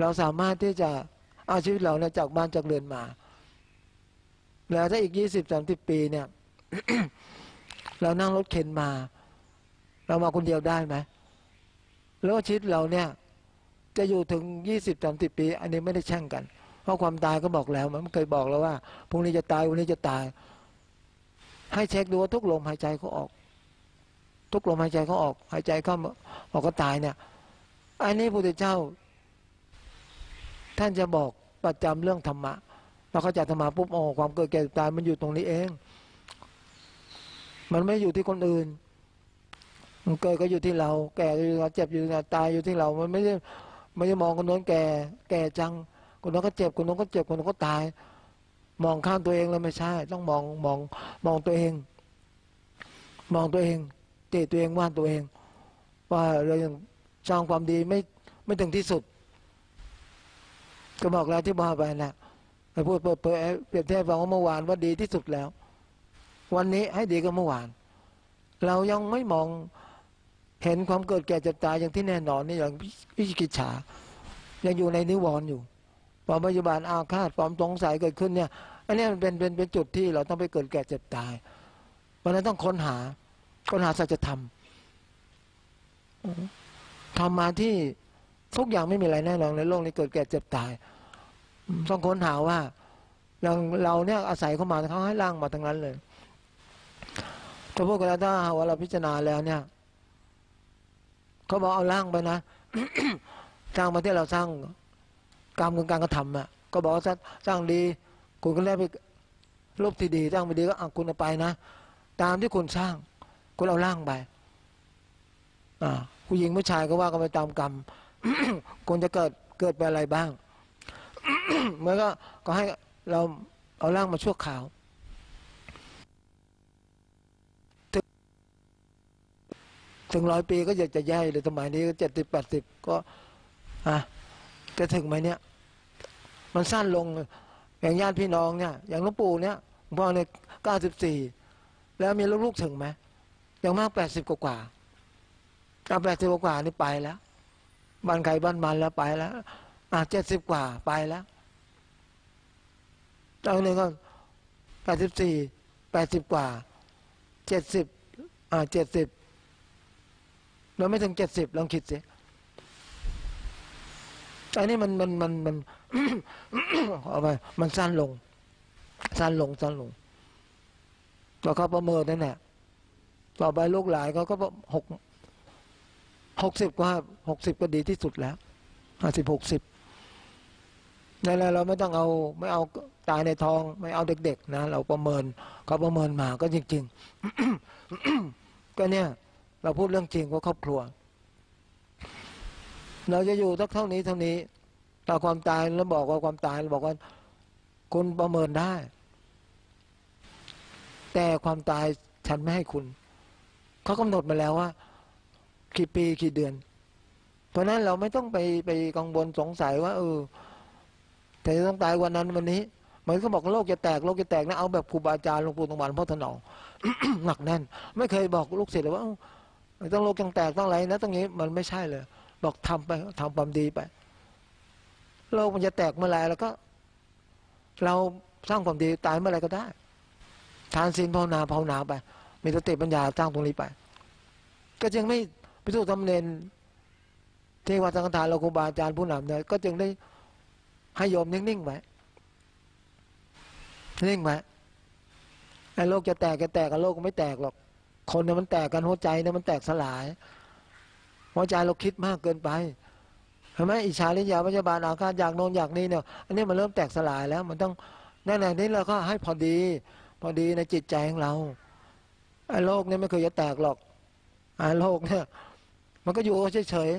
เราสามารถที่จะเอาชีวิตเราเนี่ยจากบ้านจากเรือนมาแล้วถ้าอีกยี่สิบสามสิบปีเนี่ย เรานั่งรถเข็นมาเรามาคนเดียวได้ไหมแล้วชีวิตเราเนี่ยจะอยู่ถึงยี่สิบสามสิบปีอันนี้ไม่ได้แช่งกันเพราะความตายก็บอกแล้วมันเคยบอกแล้วว่าพรุ่งนี้จะตายวันนี้จะตายให้เช็คดูว่าทุกลมหายใจเขาออกทุกลมหายใจเขาออกหายใจเข้าออกก็ตายเนี่ยอันนี้พระพุทธเจ้าท่านจะบอกประจำเรื่องธรรมะเราเข้าใจธรรมะปุ๊บโอ้ความเกิดแก่ตายมันอยู่ตรงนี้เองมันไม่อยู่ที่คนอื่นมันเกิดก็อยู่ที่เราแก่ก็อยู่ที่เราเจ็บอยู่ที่เราตายอยู่ที่เรามันไม่ได้ไม่ได้มองคนโน้นแก่แก่จังคนโน้นก็เจ็บคนโน้นก็เจ็บคนโน้นก็ตายมองข้ามตัวเองแล้วไม่ใช่ต้องมองมองมองตัวเองมองตัวเองเตะตัวเองว่าตัวเองว่าเรายังสร้างความดีไม่ไม่ถึงที่สุดก็บอกแล้วที่บอกไปแหละไปพูดเปิดเผยเปรียบเทียบว่าเมื่อวานว่าดีที่สุดแล้ววันนี้ให้ดีกว่าเมื่อวานเรายังไม่มองเห็นความเกิดแก่เจ็บตายอย่างที่แน่นอนนี่อย่างวิจิกิจฉายังอยู่ในนิวรณ์อยู่ความพยาบาทอาฆาตความสงสัยเกิดขึ้นเนี่ยอันนี้มันเป็นเป็นเป็นจุดที่เราต้องไปเกิดแก่เจ็บตายเพราะนั้นต้องค้นหาค้นหาสัจธรรมทำมาที่ทุกอย่างไม่มีอะไรแน่นอนในโลกนี้เกิดแก่เจ็บตายต้องค้นหาว่าเราเราเนี่ยอาศัยเข้ามาเขาให้ร่างมาทั้งนั้นเลยถ้าพวกเราถ้าว่าเราพิจารณาแล้วเนี่ยเขาบอกเอาร่างไปนะ สร้างมาที่เราสร้างกรรมการกระทำอ่ะก็บอกว่าสร้างดีคุณก็ได้ไปลบที่ดีสร้างไปดีก็เอาคุณไปนะตามที่คุณสร้างคุณเอาร่างไปอ่าผู้หญิงผู้ชายก็ว่ากันไปตามกรรม คุณจะเกิดเกิดไปอะไรบ้าง เมื่อก็ก็ให้เราเอาร่างมาชั่วคราวถึงร้อยปีก็อยากจะแย่เลยสมัยนี้ก็เจ็ดสิบแปดสิบก็อ่ะจะถึงไหมเนี่ยมันสั้นลงอย่างญาติพี่น้องเนี่ยอย่างหลวงปู่เนี่ยหลวงพ่อเนี่ยเก้าสิบสี่แล้วมีลูกๆถึงไหมอย่างมากแปดสิบกว่าถ้าแปดสิบกว่านี่ไปแล้วบ้านใครบ้านมันแล้วไปแล้วอ่ะเจ็ดสิบกว่าไปแล้วตอนนี้ก็แปดสิบสี่แปดสิบกว่าเจ็ดสิบอ่ะเจ็ดสิบเราไม่ถึงเจ็ดสิบลองคิดสิอันนี้มันมันมันมัน เอาไปมันสั้นลงสั้นลงสั้นลงเราก็ประเมินนั่นแหละต่อไปลูกหลายเขาก็หกหกสิบกว่าหกสิบก็ดีที่สุดแล้วห้าสิบหกสิบนั่นแหละเราไม่ต้องเอาไม่เอาตายในทองไม่เอาเด็กๆนะเราประเมินเขาประเมินมาก็จริงๆก็เนี่ยเราพูดเรื่องจริงว่าครอบครัวเราจะอยู่สักเท่านี้เท่านี้ต่อความตายเราบอกว่าความตายเราบอกว่าคุณประเมินได้แต่ความตายฉันไม่ให้คุณเขากำหนดมาแล้วว่ากี่ปีกี่เดือนเพราะฉะนั้นเราไม่ต้องไปไปกังวลสงสัยว่าเออแต่จะต้องตายวันนั้นวันนี้เหมือนเขาบอกโลกจะแตกโลกจะแตกนะเอาแบบครูบาอาจารย์หลวงปู่ตงวันพ่อถนอม หนักแน่นไม่เคยบอกลูกศิษย์เลยว่าต้องโลกยังแตกต้องอะไรนะตรงนี้มันไม่ใช่เลยบอกทำไปทำความดีไปโลกมันจะแตกเมื่อไรแล้วก็เราสร้างความดีตายเมื่อไรก็ได้ทานศีลภาวนาภาวนาไปมีสติปัญญาสร้างตรงนี้ไปก็จึงไม่ไปสู่ตำเนนเทวาสังฆทานเราครูบาอาจารย์ผู้นำเนี่ยก็จึงได้ให้โยมนิ่งๆไว้นิ่งไว้ไอ้โลกจะแตกจะแตกกับโลกก็ไม่แตกหรอกคนเนี่ยมันแตกกันหัวใจเนี่ยมันแตกสลายหัวใจเราคิดมากเกินไปเห็นไหมอิจฉาริษยาพยาบาลอาฆาตอยากโน้นอยากนี้เนี่ยอันนี้มันเริ่มแตกสลายแล้วมันต้องนั่นแหละนี่เราก็ให้พอดีพอดีในจิตใจของเราไอ้โลกเนี่ยไม่เคยจะแตกหรอกไอ้โลกเนี่ยมันก็อยู่เฉย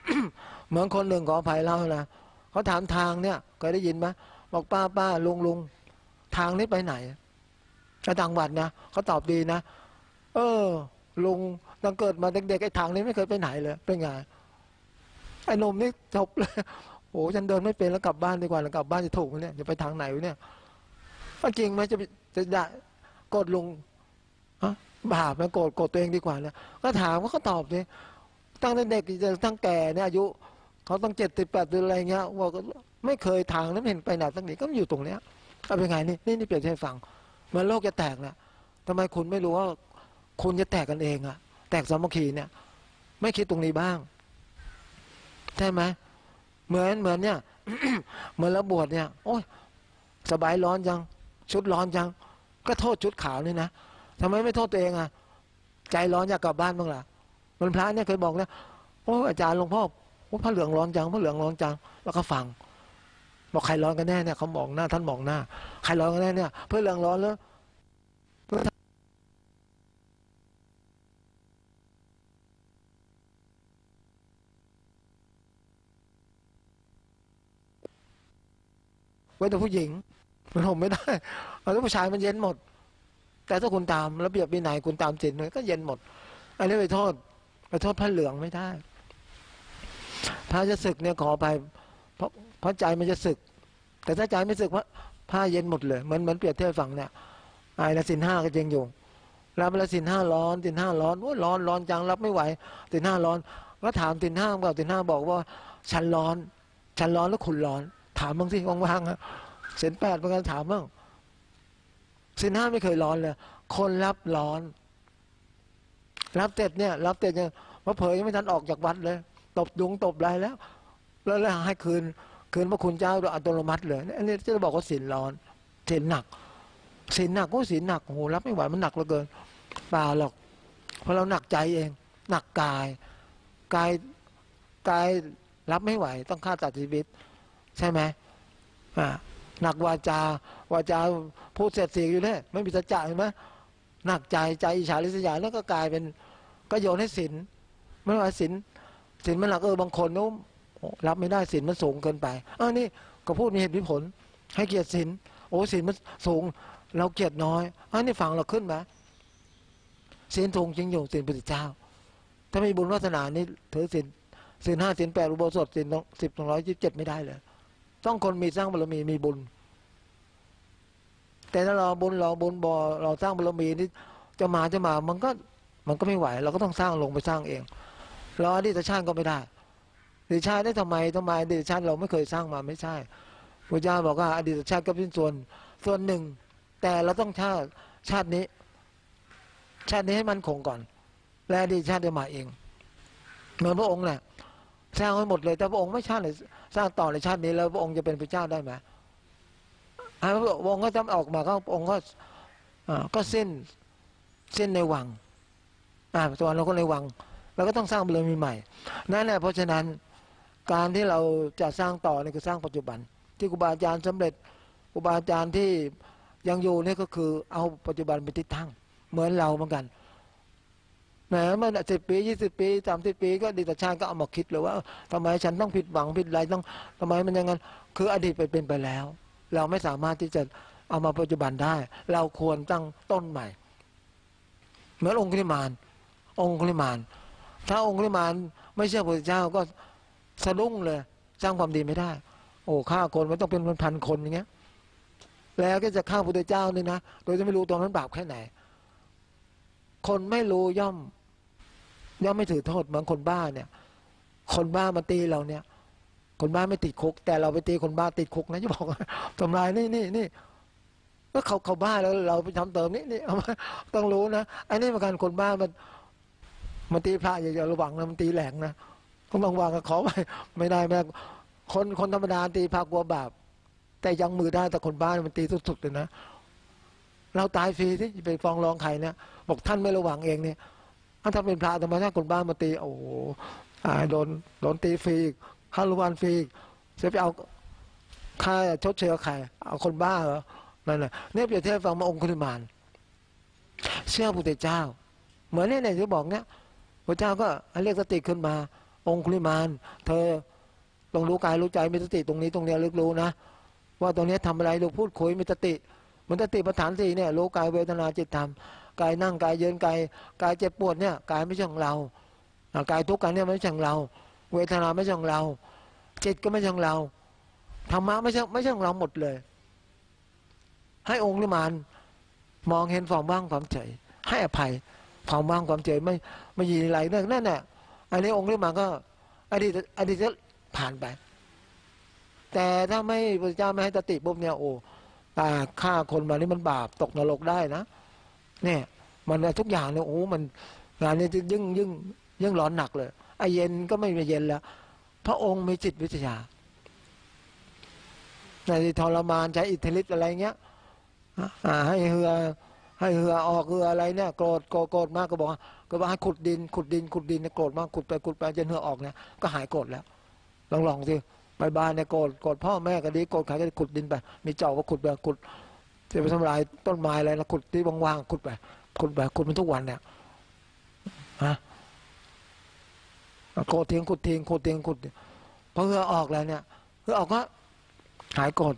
ๆ เหมือนคนหนึ่งขออภัยเล่านะเขาถามทางเนี่ยเคยได้ยินไหมบอกป้าป้าลุงลุงทางนี้ไปไหนถ้าต่างวัดนะเขาตอบดีนะเออลุงตั้งเกิดมาเด็กๆไอ้ทางนี้ไม่เคยไปไหนเลยเป็นไงไอ้นมนี่จบเลย โอ้ฉันเดินไม่เป็นแล้วกลับบ้านดีกว่าแล้วกลับบ้านจะถูกไหมเนี่ยจะไปทางไหนวะเนี่ยจริงไหมจะจะด่าโกรธลุงอะบาปนะโกรธโกรธตัวเองดีกว่านะก็ถามก็เขาตอบเลยตั้งแต่เด็กจนตั้งแก่เนี่ยอายุเขาต้องเจ็ดสิบแปดอะไรเงี้ยว่าไม่เคยทางแล้วเห็นไปไหนสักนิดก็อยู่ตรงเนี้ยเอาเป็นไงนี่นี่นี่เปลี่ยนใจฟังมันโลกจะแตกนะทำไมคุณไม่รู้ว่าคุณจะแตกกันเองอะแตกสามัคคีเนี่ยไม่คิดตรงนี้บ้างใช่ไหมเหมือนเหมือนเนี่ย เหมือนเราบวชเนี่ยโอ้ยสบายร้อนจังชุดร้อนจังก็โทษชุดขาวนี่นะทำไมไม่โทษตัวเองอะใจร้อนอยากกลับบ้านบ้างล่ะมันพระเนี่ยเคยบอกนะโอ้อาจารย์หลวงพ่อโอ้พระเหลืองร้อนจังพระเหลืองร้อนจังแล้วก็ฟังบอกใครร้อนกันแน่เนี่ยเขามองหน้าท่านมองหน้าใครร้อนกันแน่เนี่ยพระเหลืองร้อนแล้วไว้แต่ผู้หญิงมันห่มไม่ได้แล้วผู้ชายมันเย็นหมดแต่ถ้าคุณตามระเบียบวินัยคุณตามศีลมันก็เย็นหมดอันนี้ไปโทษไปโทษพระเหลืองไม่ได้พระจะศึกเนี่ยขอไปเพราะเพราะใจมันจะศึกแต่ถ้าใจไม่ศึกเพราะผ้าเย็นหมดเลยเหมือนเหมือนเปรียบเทียบฝั่งเนี่ยไอ้ละศีลห้าก็ยังอยู่รับละศีลห้าร้อนศีลห้าร้อนโอ้ร้อนร้อนจังรับไม่ไหวศีลห้าร้อนก็ถามศีลห้ากับศีลห้าบอกว่าฉันร้อนฉันร้อนแล้วคุณร้อนถามบ้างสิว่างๆศีลแปดเป็นการถามบ้างศีลห้าไม่เคยร้อนเลยคนรับร้อนรับเต็ดเนี่ยรับเต็ดเนี่ยพระเผยยังไม่ทันออกจากวัดเลยตบดุงตบไรแล้วแล้วให้คืนคืนพระคุณเจ้าโดยอัตโนมัติเลยอันนี้จะบอกว่าศีลร้อนศีลหนักศีลหนักก็ศีลหนักโหรับไม่ไหวมันหนักเหลือเกินป่าหรอกเพราะเราหนักใจเองหนักกายกายกายรับไม่ไหวต้องฆ่าตัดชีวิตใช่ไหมอ่าหนักวาจาวาจาพูดเสียดสีอยู่เนี่ยไม่มีสัจจะเห็นไหมหนักใจใจอิจฉาริษยาแล้วก็กลายเป็นก็โยนให้ศีลไม่ว่าศีลศีลมันหนักเออบางคนนู้มรับไม่ได้ศีลมันสูงเกินไปอ้าวนี่ก็พูดมีเหตุมีผลให้เกียรติศีลโอ้ศีลมันสูงเราเกียรติน้อยอ้าวนี่ฟังเราขึ้นไหมศีลสูงจริงอยู่ศีลพระเจ้าถ้าไม่มีบุญวาสนานี่ถือศีลศีลห้าศีลแปดอุโบสถศีลสิบสองร้อยยี่สิบเจ็ดไม่ได้เลยต้องคนมีสร้างบารมีมีบุญแต่ถ้าเราบุญเราบุญบ่เราสร้างบารมีนี่จะมาจะมามันก็มันก็ไม่ไหวเราก็ต้องสร้างลงไปสร้างเองเราอดีตชาติก็ไม่ได้อดีตชาติได้ทำไมทำไมอดีตชาติเราไม่เคยสร้างมาไม่ใช่พระเจ้าบอกว่าอดีตชาติก็เป็นส่วนส่วนหนึ่งแต่เราต้องชาติชาตินี้ชาตินี้ให้มันคงก่อนและอดีตชาติจะมาเองเหมือนพระองค์แหละสร้างให้หมดเลยแต่พระองค์ไม่ชาติเลยสร้างต่อในชาตินี้แล้วพระองค์จะเป็นพระเจ้าได้ไหมพระองค์ก็จะออกมาก็พระองค์ก็ก็สิ้นสิ้นในวังอ่าตอนเราก็ในวังเราก็ต้องสร้างบารมีใหม่นั่นแหละเพราะฉะนั้นการที่เราจะสร้างต่อนี่คือสร้างปัจจุบันที่ครูบาอาจารย์สำเร็จครูบาอาจารย์ที่ยังอยู่นี่ก็คือเอาปัจจุบันเป็นที่ตั้งเหมือนเราเหมือนกันแหมมันสิบปียี่สิบปีสามสิบปีก็อดีตชาติก็เอามาคิดเลยว่าทำไมฉันต้องผิดหวังผิดไรต้องทำไมมันอย่างนั้นคืออดีตไปเป็นไปแล้วเราไม่สามารถที่จะเอามาปัจจุบันได้เราควรตั้งต้นใหม่เหมือนองคุลิมานองคุลิมานถ้าองคุลิมานไม่เชื่อพระเจ้าก็สะดุ้งเลยสร้างความดีไม่ได้โอ้ฆ่าคนมันต้องเป็นพันๆคนอย่างเงี้ยแล้วก็จะฆ่าพระเจ้านี่นะโดยจะไม่รู้ตัวมันบาปแค่ไหนคนไม่รู้ย่อมย่อมไม่ถือโทษเหมือนคนบ้าเนี่ยคนบ้ามาตีเราเนี่ยคนบ้าไม่ติดคุกแต่เราไปตีคนบ้าติดคุกนะจะบอกทำลายนี่นี่นี่ก็เขาเขาบ้าแล้วเราไปทำเติมนี่นี่เอามาต้องรู้นะไอ้นี่ประการคนบ้ามันมันตีพระอย่าระวังนะมันตีแหลงนะก็ต้องวางกับเขาไปไม่ได้แม่คนคนธรรมดาตีพระกลัวบาปแต่ยังมือได้แต่คนบ้ามันตีสุดๆเลยนะเราตายฟรีที่ไปฟ้องร้องใครเนี่ยบอกท่านไม่ระวังเองเนี่ยถ้าเป็นพระธรรมดาคนบ้ามาตีโอ้โหโดนโดนตีฟรีฮารุวันฟรีจะไปเอาค่าชดเชยใครเอาคนบ้าเหรอนั่นแหละเนี่ยเปรียบเทียบฟังมาองค์คุลิมานเชื่อพุทธเจ้าเหมือนเนี่ยที่บอกเนี่ยพระเจ้าก็เรียกสติขึ้นมาองค์คุลิมานเธอต้องรู้กายรู้ใจมีสติตรงนี้ตรงนี้ลึกรู้นะว่าตรงนี้ทำอะไรเราพูดคุยมีสติมันสติปัฏฐานสี่เนี่ยรู้กายเวทนาจิตธรรมกายนั่งกายยืนกายกายเจ็บปวดเนี่ยกายไม่ใช่ของเรากายทุกข์กายเนี่ยไม่ใช่ของเราเวทนาไม่ใช่ของเรา จิตก็ไม่ใช่ของเราธรรมะไม่ใช่ไม่ใช่ของเราหมดเลยให้องค์ลิมานมองเห็นความว่างความเฉยให้อภัยความว่างความเฉยไม่ไม่ยีไรนั่นนั่นแหละอันนี้องค์ลิมานก็อดีตอดีตจะผ่านไปแต่ถ้าไม่พระเจ้าไม่ให้สติปุ๊บเนี่ยโอ้ตาฆ่าคนมานี่มันบาปตกนรกได้นะเนี่ยมันทุกอย่างเลยโอ้มันงานนี้จะยิ่งยิ่งยิ่งร้อนหนักเลยไอเย็นก็ไม่เย็นแล้วพระองค์มีจิตวิทยาในทรมานใช้อิทธิฤทธิ์อะไรเงี้ยให้เหือให้เหือออกเหืออะไรเนี่ยโกรธโกรธมากก็บอกก็บอกให้ขุดดินขุดดินขุดดินโกรธมากขุดไปขุดไปจนเหือออกเนี่ยก็หายโกรธแล้วลองลองสิไปบ้านเนี่ยโกรธโกรธพ่อแม่ก็ดีโกรธใครก็ขุดดินไปมีเจ้าก็ขุดไปขุดจะไปทำลายต้นไม้อะไรนะขุดที่ว่างๆขุดไปขุดไปขุดมันทุกวันเนี่ยฮะโกรธเทียงขุดเทียงขุดเทียงขุดพอเหือออกแล้วเนี่ยเหือออกก็หายโกรธ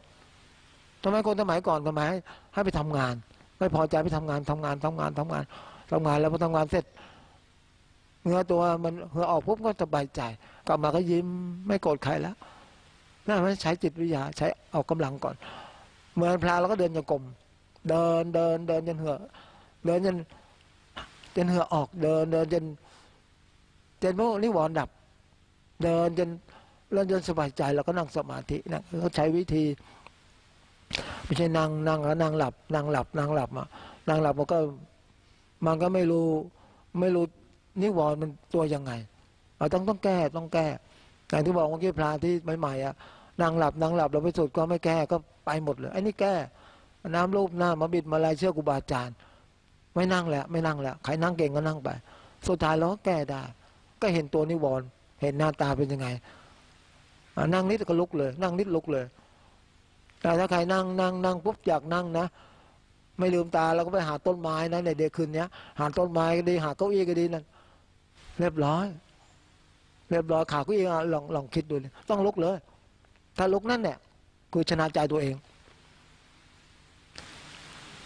ทำไมคนสมัยก่อนทำไมให้ไปทำงานไม่พอใจไปทำงานทำงานทำงานทำงานทำงานแล้วพอทำงานเสร็จเนื้อตัวมันเหือออกปุ๊บก็สบายใจกลับมาก็ยิ้มไม่โกรธใครแล้วนั่นมันใช้จิตวิทยาใช้เอากำลังก่อนเหมือนพลาเราก็เดินจงกรมเดินเดินเดินจนเหือเดินจนจนเหือออกเดินเดินจนจนพวกนิวรณ์ดับเดินจนเราจนสบายใจเราก็นั่งสมาธินะเขาใช้วิธีไม่ใช่นั่งนั่งแล้วนั่งหลับนั่งหลับนั่งหลับอ่ะนั่งหลับมันก็มันก็ไม่รู้ไม่รู้นิวรณ์มันตัวยังไงเราต้องต้องแก้ต้องแก้อย่างที่บอกเมื่อกี้พระที่ใหม่ๆอ่ะนั่งหลับนั่งหลับเราไปสุดก็ไม่แก้ก็ไปหมดเลยไอ้นี่แก้น้ำรูปหน้ามาบิดมาลายเชื่อครูบาอาจารย์ไม่นั่งแล้วไม่นั่งแล้วใครนั่งเก่งก็นั่งไปสุดท้ายเราก็แก้ได้ก็เห็นตัวนิวรณ์เห็นหน้าตาเป็นยังไงนั่งนิดก็ลุกเลยนั่งนิดลุกเลยแต่ถ้าใครนั่งนั่งนั่งปุ๊บอยากนั่งนะไม่ลืมตาเราก็ไปหาต้นไม้นะในเดือนคืนนี้หาต้นไม้ก็ดีหาเก้าอี้ก็ดีนั่นเรียบร้อยเรียบร้อยขาเก้าอี้ลองลองคิดดูต้องลุกเลยถ้าลุกนั่นเนี่ยคือชนะใจตัวเอง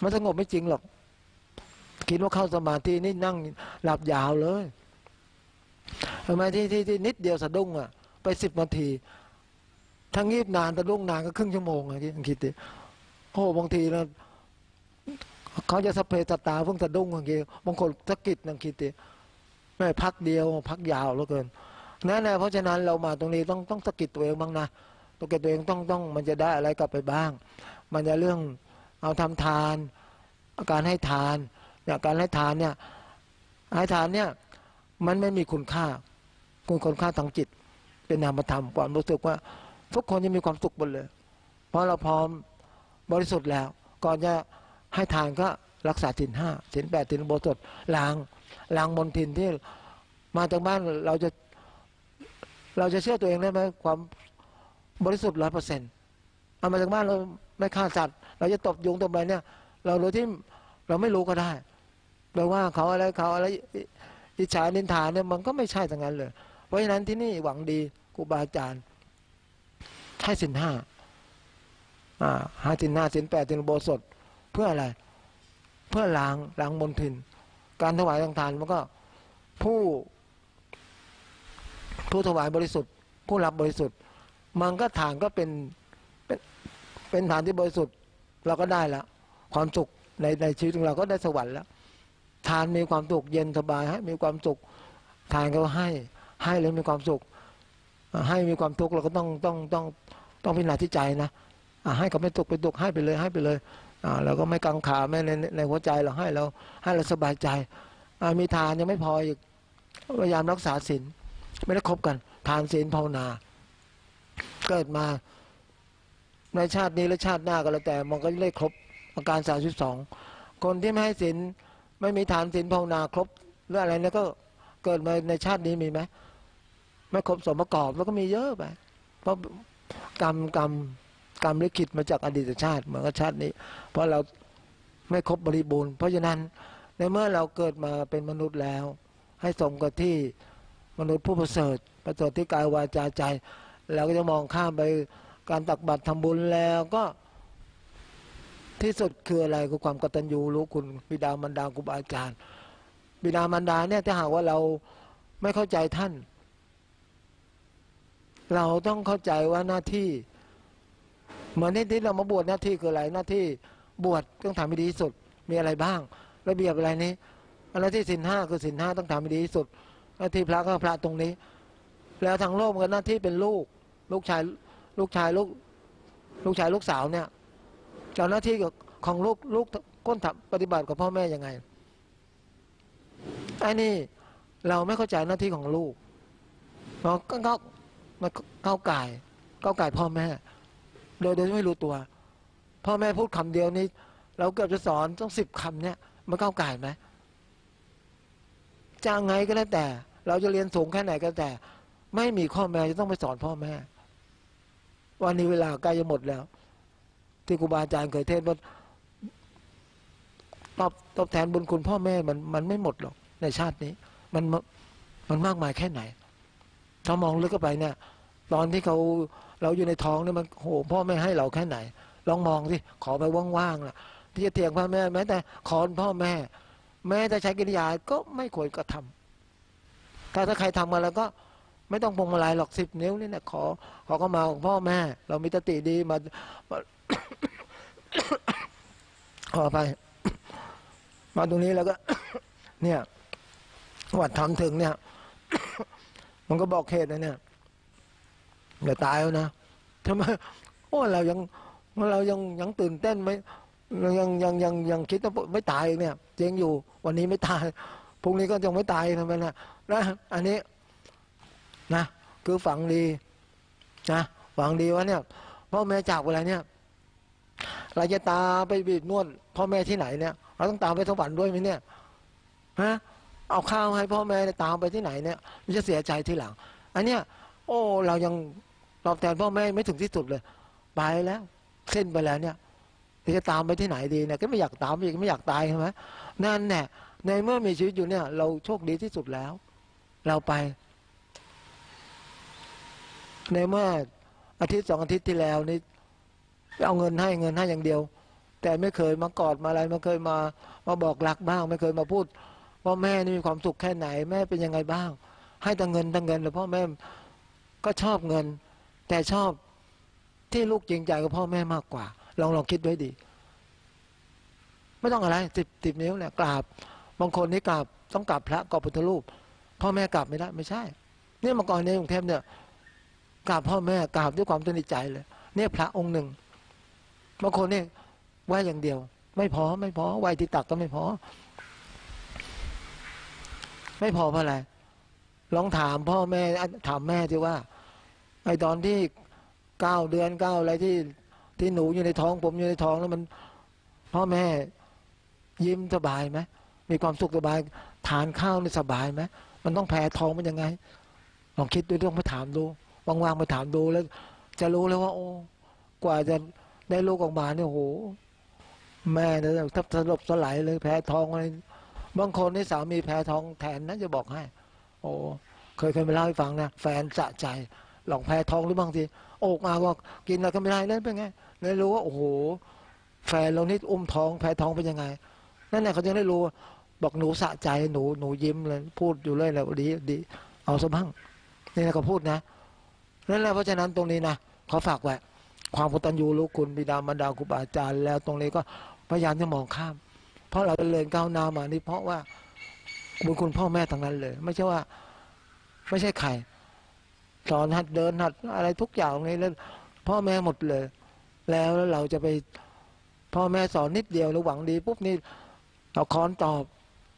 มันสงบไม่จริงหรอกคิดว่าเข้าสมาธินี่นั่งหลับยาวเลยทำไมที่ที่นิดเดียวสะดุ้งอ่ะไปสิบนาทีทั้งงีบนานแต่ล่วงนานก็ครึ่งชั่วโมงอะไรที่คิดดิโอ้บางทีนะเขาจะสะเพสตาเพิ่งจะดุ้งอย่างเงี้ยบางคนสะกิดนั่งคิดดิไม่พักเดียวพักยาวเหลือเกินนั่นแหละเพราะฉะนั้นเรามาตรงนี้ต้องต้องสะกิดตัวเองบ้างนะตัวเองต้องต้องมันจะได้อะไรกลับไปบ้างมันจะเรื่องเอาทำทานการให้ทานเนี่ยการให้ทานเนี่ยให้ทานเนี่ยมันไม่มีคุณค่าคุณคุณค่าทางจิตเป็นนามธรรมความรู้สึกว่าทุกคนจะมีความสุขหมดเลยเพราะเราพร้อมบริสุทธิ์แล้วก่อนจะให้ทานก็รักษาศีลห้าศีลแปดศีลอุโบสถล้างล้างมลทินที่มาจากบ้านเราจะเราจะเชื่อตัวเองได้ไหมความบริสุทธิ์ร้อยเปอร์เซ็นต์เอามาจากบ้านเราไม่ฆ่าสัตว์เราจะตบยุงตบอะไรเนี่ยเราโดยที่เราไม่รู้ก็ได้แปลว่าเขาอะไรเขาอะไรอิจฉานินทาเนี่ยมันก็ไม่ใช่ทั้งนั้นเลยเพราะฉะนั้นที่นี่หวังดีครูบาอาจารย์ให้สินห้าให้สินห้าสินแปดสินโบสถเพื่ออะไรเพื่อล้างล้างมลทินการถวายทางทานมันก็ผู้ผู้ถวายบริสุทธิ์ผู้รับบริสุทธิ์มันก็ทานก็เป็นเป็นเป็นฐานที่บริสุทธิ์เราก็ได้ละความสุขในในชีวิตของเราก็ได้สวรรค์แล้วทานมีความสุขเย็นสบายให้มีความสุขทานก็ให้ให้แล้วมีความสุขให้มีความทุกข์เราก็ต้องต้องต้องต้องพิจารณาที่ใจนะให้กับไม่ตกไปตกให้ไปเลยให้ไปเลยเราก็ไม่กังขาไม่ในในหัวใจเราให้เราให้เราสบายใจมีทานยังไม่พออีกพยายามรักษาศีลไม่ได้ครบกันทานศีลภาวนาเกิดมาในชาตินี้และชาติหน้าก็แล้วแต่มันก็ได้ครบอาการสามสิบสองคนที่ไม่ให้ศีลไม่มีทานศีลภาวนาครบหรืออะไรเนี่ยก็เกิดมาในชาตินี้มีไหมไม่ครบสมประกอบแล้วก็มีเยอะไปเพราะกรรมกรรมกรรมลิขิตมาจากอดีตชาติเหมือนกับชาตินี้เพราะเราไม่ครบบริบูรณ์เพราะฉะนั้นในเมื่อเราเกิดมาเป็นมนุษย์แล้วให้สมกับที่มนุษย์ผู้ประเสริฐประเสริฐที่กายวาจาใจเราก็จะมองข้ามไปการตักบาตรทำบุญแล้วก็ที่สุดคืออะไรคือความกตัญญูรู้คุณบิดามารดาครูบาอาจารย์บิดามารดาเนี่ยถ้าหากว่าเราไม่เข้าใจท่าน เราต้องเข้าใจว่าหน้าที่เหมือนที่เรามาบวชหน้าที่คืออะไรหน้าที่บวชต้องทำให้ดีที่สุดมีอะไรบ้างระเบียบอะไรนี้หน้าที่ศีลห้าคือศีลห้าต้องทำให้ดีที่สุดหน้าที่พระก็พระตรงนี้แล้วทางโลกก็หน้าที่เป็นลูกลูกชายลูกชายลูกลูกชายลูกสาวเนี่ยเจ้าหน้าที่ของลูกลูกก้นถับปฏิบัติกับพ่อแม่ยังไงไอ้นี่เราไม่เข้าใจหน้าที่ของลูกเราก็เก้ามาเก้าไก่เก้าไก่พ่อแม่โดยโดยไม่รู้ตัวพ่อแม่พูดคำเดียวนี้เราเกือบจะสอนต้องสิบคำเนี่ยมาเก้าไก่ไหมจะไงก็แล้วแต่เราจะเรียนสูงแค่ไหนก็แต่ไม่มีข้อแม้จะต้องไปสอนพ่อแม่วันนี้เวลาใกล้จะหมดแล้วที่ครูบาอาจารย์เคยเทศว่าตอบตอบแทนบุญคุณพ่อแม่มันมันไม่หมดหรอกในชาตินี้มันมันมากมายแค่ไหนถ้ามองลึกเข้าไปเนี่ยตอนที่เขาเราอยู่ในท้องเนี่ยมันโหพ่อแม่ให้เราแค่ไหนลองมองสิขอไปว่างๆล่ะที่จะเถียงพ่อแม่แม้แต่ขอพ่อแม่แม้แต่ใช้กิริยาก็ไม่ควรกระทำถ้าถ้าใครทำมาแล้วก็ไม่ต้องพวงมาลัยหรอกสิบนิ้วนี่นะขอขอเข้ามาของพ่อแม่เรามีสติดีมา ขอไปมาตรงนี้แล้วก็ เนี่ยวัดทำถึงเนี่ย มันก็บอกเหตุนะเนี่ยเดี๋ยวตายแล้วนะทำไมโอ้เรายังเรายังยังตื่นเต้นไหมยังยังยังยังคิดว่าไม่ตายเนี่ยเจ๊งอยู่วันนี้ไม่ตายพรุ่งนี้ก็ยังไม่ตายทำไมนะนะอันนี้นะคือฝังดีนะฝังดีว่าเนี่ยพ่อแม่จากอะไรเนี่ยเราจะตาไปบีบนวดพ่อแม่ที่ไหนเนี่ยเราต้องตามไปสวรรค์ด้วยไหมเนี่ยฮะเอาข้าวให้พ่อแม่ตามไปที่ไหนเนี่ยมันจะเสียใจทีหลังอันเนี้ยโอ้เรายังตอบแทนพ่อแม่ไม่ถึงที่สุดเลยไปแล้วเส้นไปแล้วเนี่ยจะตามไปที่ไหนดีเนี่ยก็ไม่อยากตามอีกไม่อยากตายใช่ไหมนั่นแหละในเมื่อมีชีวิตอยู่เนี่ยเราโชคดีที่สุดแล้วเราไปในเมื่ออาทิตย์สองอาทิตย์ที่แล้วนี่เอาเงินให้เงินให้อย่างเดียวแต่ไม่เคยมากอดมาอะไรไม่เคยมามาบอกรักบ้างไม่เคยมาพูดว่าแม่นี่มีความสุขแค่ไหนแม่เป็นยังไงบ้างให้แต่เงินแต่เงินแล้วพ่อแม่ก็ชอบเงินแต่ชอบที่ลูกจริงใจกับพ่อแม่มากกว่าลองลองคิดไว้ดีไม่ต้องอะไรติดติดนิ้วเนี่ยกราบบางคนนี่กราบต้องกราบพระกราบพุทธรูปพ่อแม่กราบไม่ได้ไม่ใช่เนี่ยเมื่อก่อนในกรุงเทพเนี่ยกราบพ่อแม่กราบด้วยความสนิทใจเลยเนี่ยพระองค์หนึ่งบางคนเนี่ยไหวอย่างเดียวไม่พอไม่พอไหวที่ตักก็ไม่พอไม่พอเพราะอะไรลองถามพ่อแม่ถามแม่ที่ว่าไอ้ตอนที่เก้าเดือนเก้าอะไรที่ที่หนูอยู่ในท้องผมอยู่ในท้องแล้วมันพ่อแม่ยิ้มสบายไหมมีความสุขสบายทานข้าวนี่สบายไหมมันต้องแพ้ท้องมันยังไงลองคิดด้วยต้องมาถามดูว่างๆมาถามดูแล้วจะรู้เลยว่าโอ้กว่าจะได้ลูกออกมาเนี่ยโหแม่เนี่ยทับสลบสลายเลยแพ้ท้องอะไรบางคนนี่สามีแพ้ท้องแทนนะจะบอกให้โอ้เคยเคยมาเล่าให้ฟังนะแฟนสะใจหลอกแพ้ท้องหรือบางทีโอกมาว่ากินอะไรก็ไม่ได้เลยเป็นไงเลยรู้ว่าโอ้โหแฟนเรานี่อุ้มท้องแพ้ท้องเป็นยังไงนั่นแหละเขาจะได้รู้บอกหนูสะใจหนูหนูยิ้มเลยพูดอยู่เรื่อยแล้วดีดีเอาซะบ้างนี่นะเขาพูดนะนั่นแหละเพราะฉะนั้นตรงนี้นะขอฝากไว้ความกตัญญูรู้คุณบิดามารดาครูบาอาจารย์แล้วตรงนี้ก็พยายามจะมองข้ามเพราะเราเรียนก้าวหน้ามานี่เพราะว่าบุญคุณพ่อแม่ทั้งนั้นเลยไม่ใช่ว่าไม่ใช่ใครสอนหัดเดินหัดอะไรทุกอย่างนี่แล้วพ่อแม่หมดเลยแล้วเราจะไปพ่อแม่สอนนิดเดียวแล้วหวังดีปุ๊บนี่เราค้อนตอบ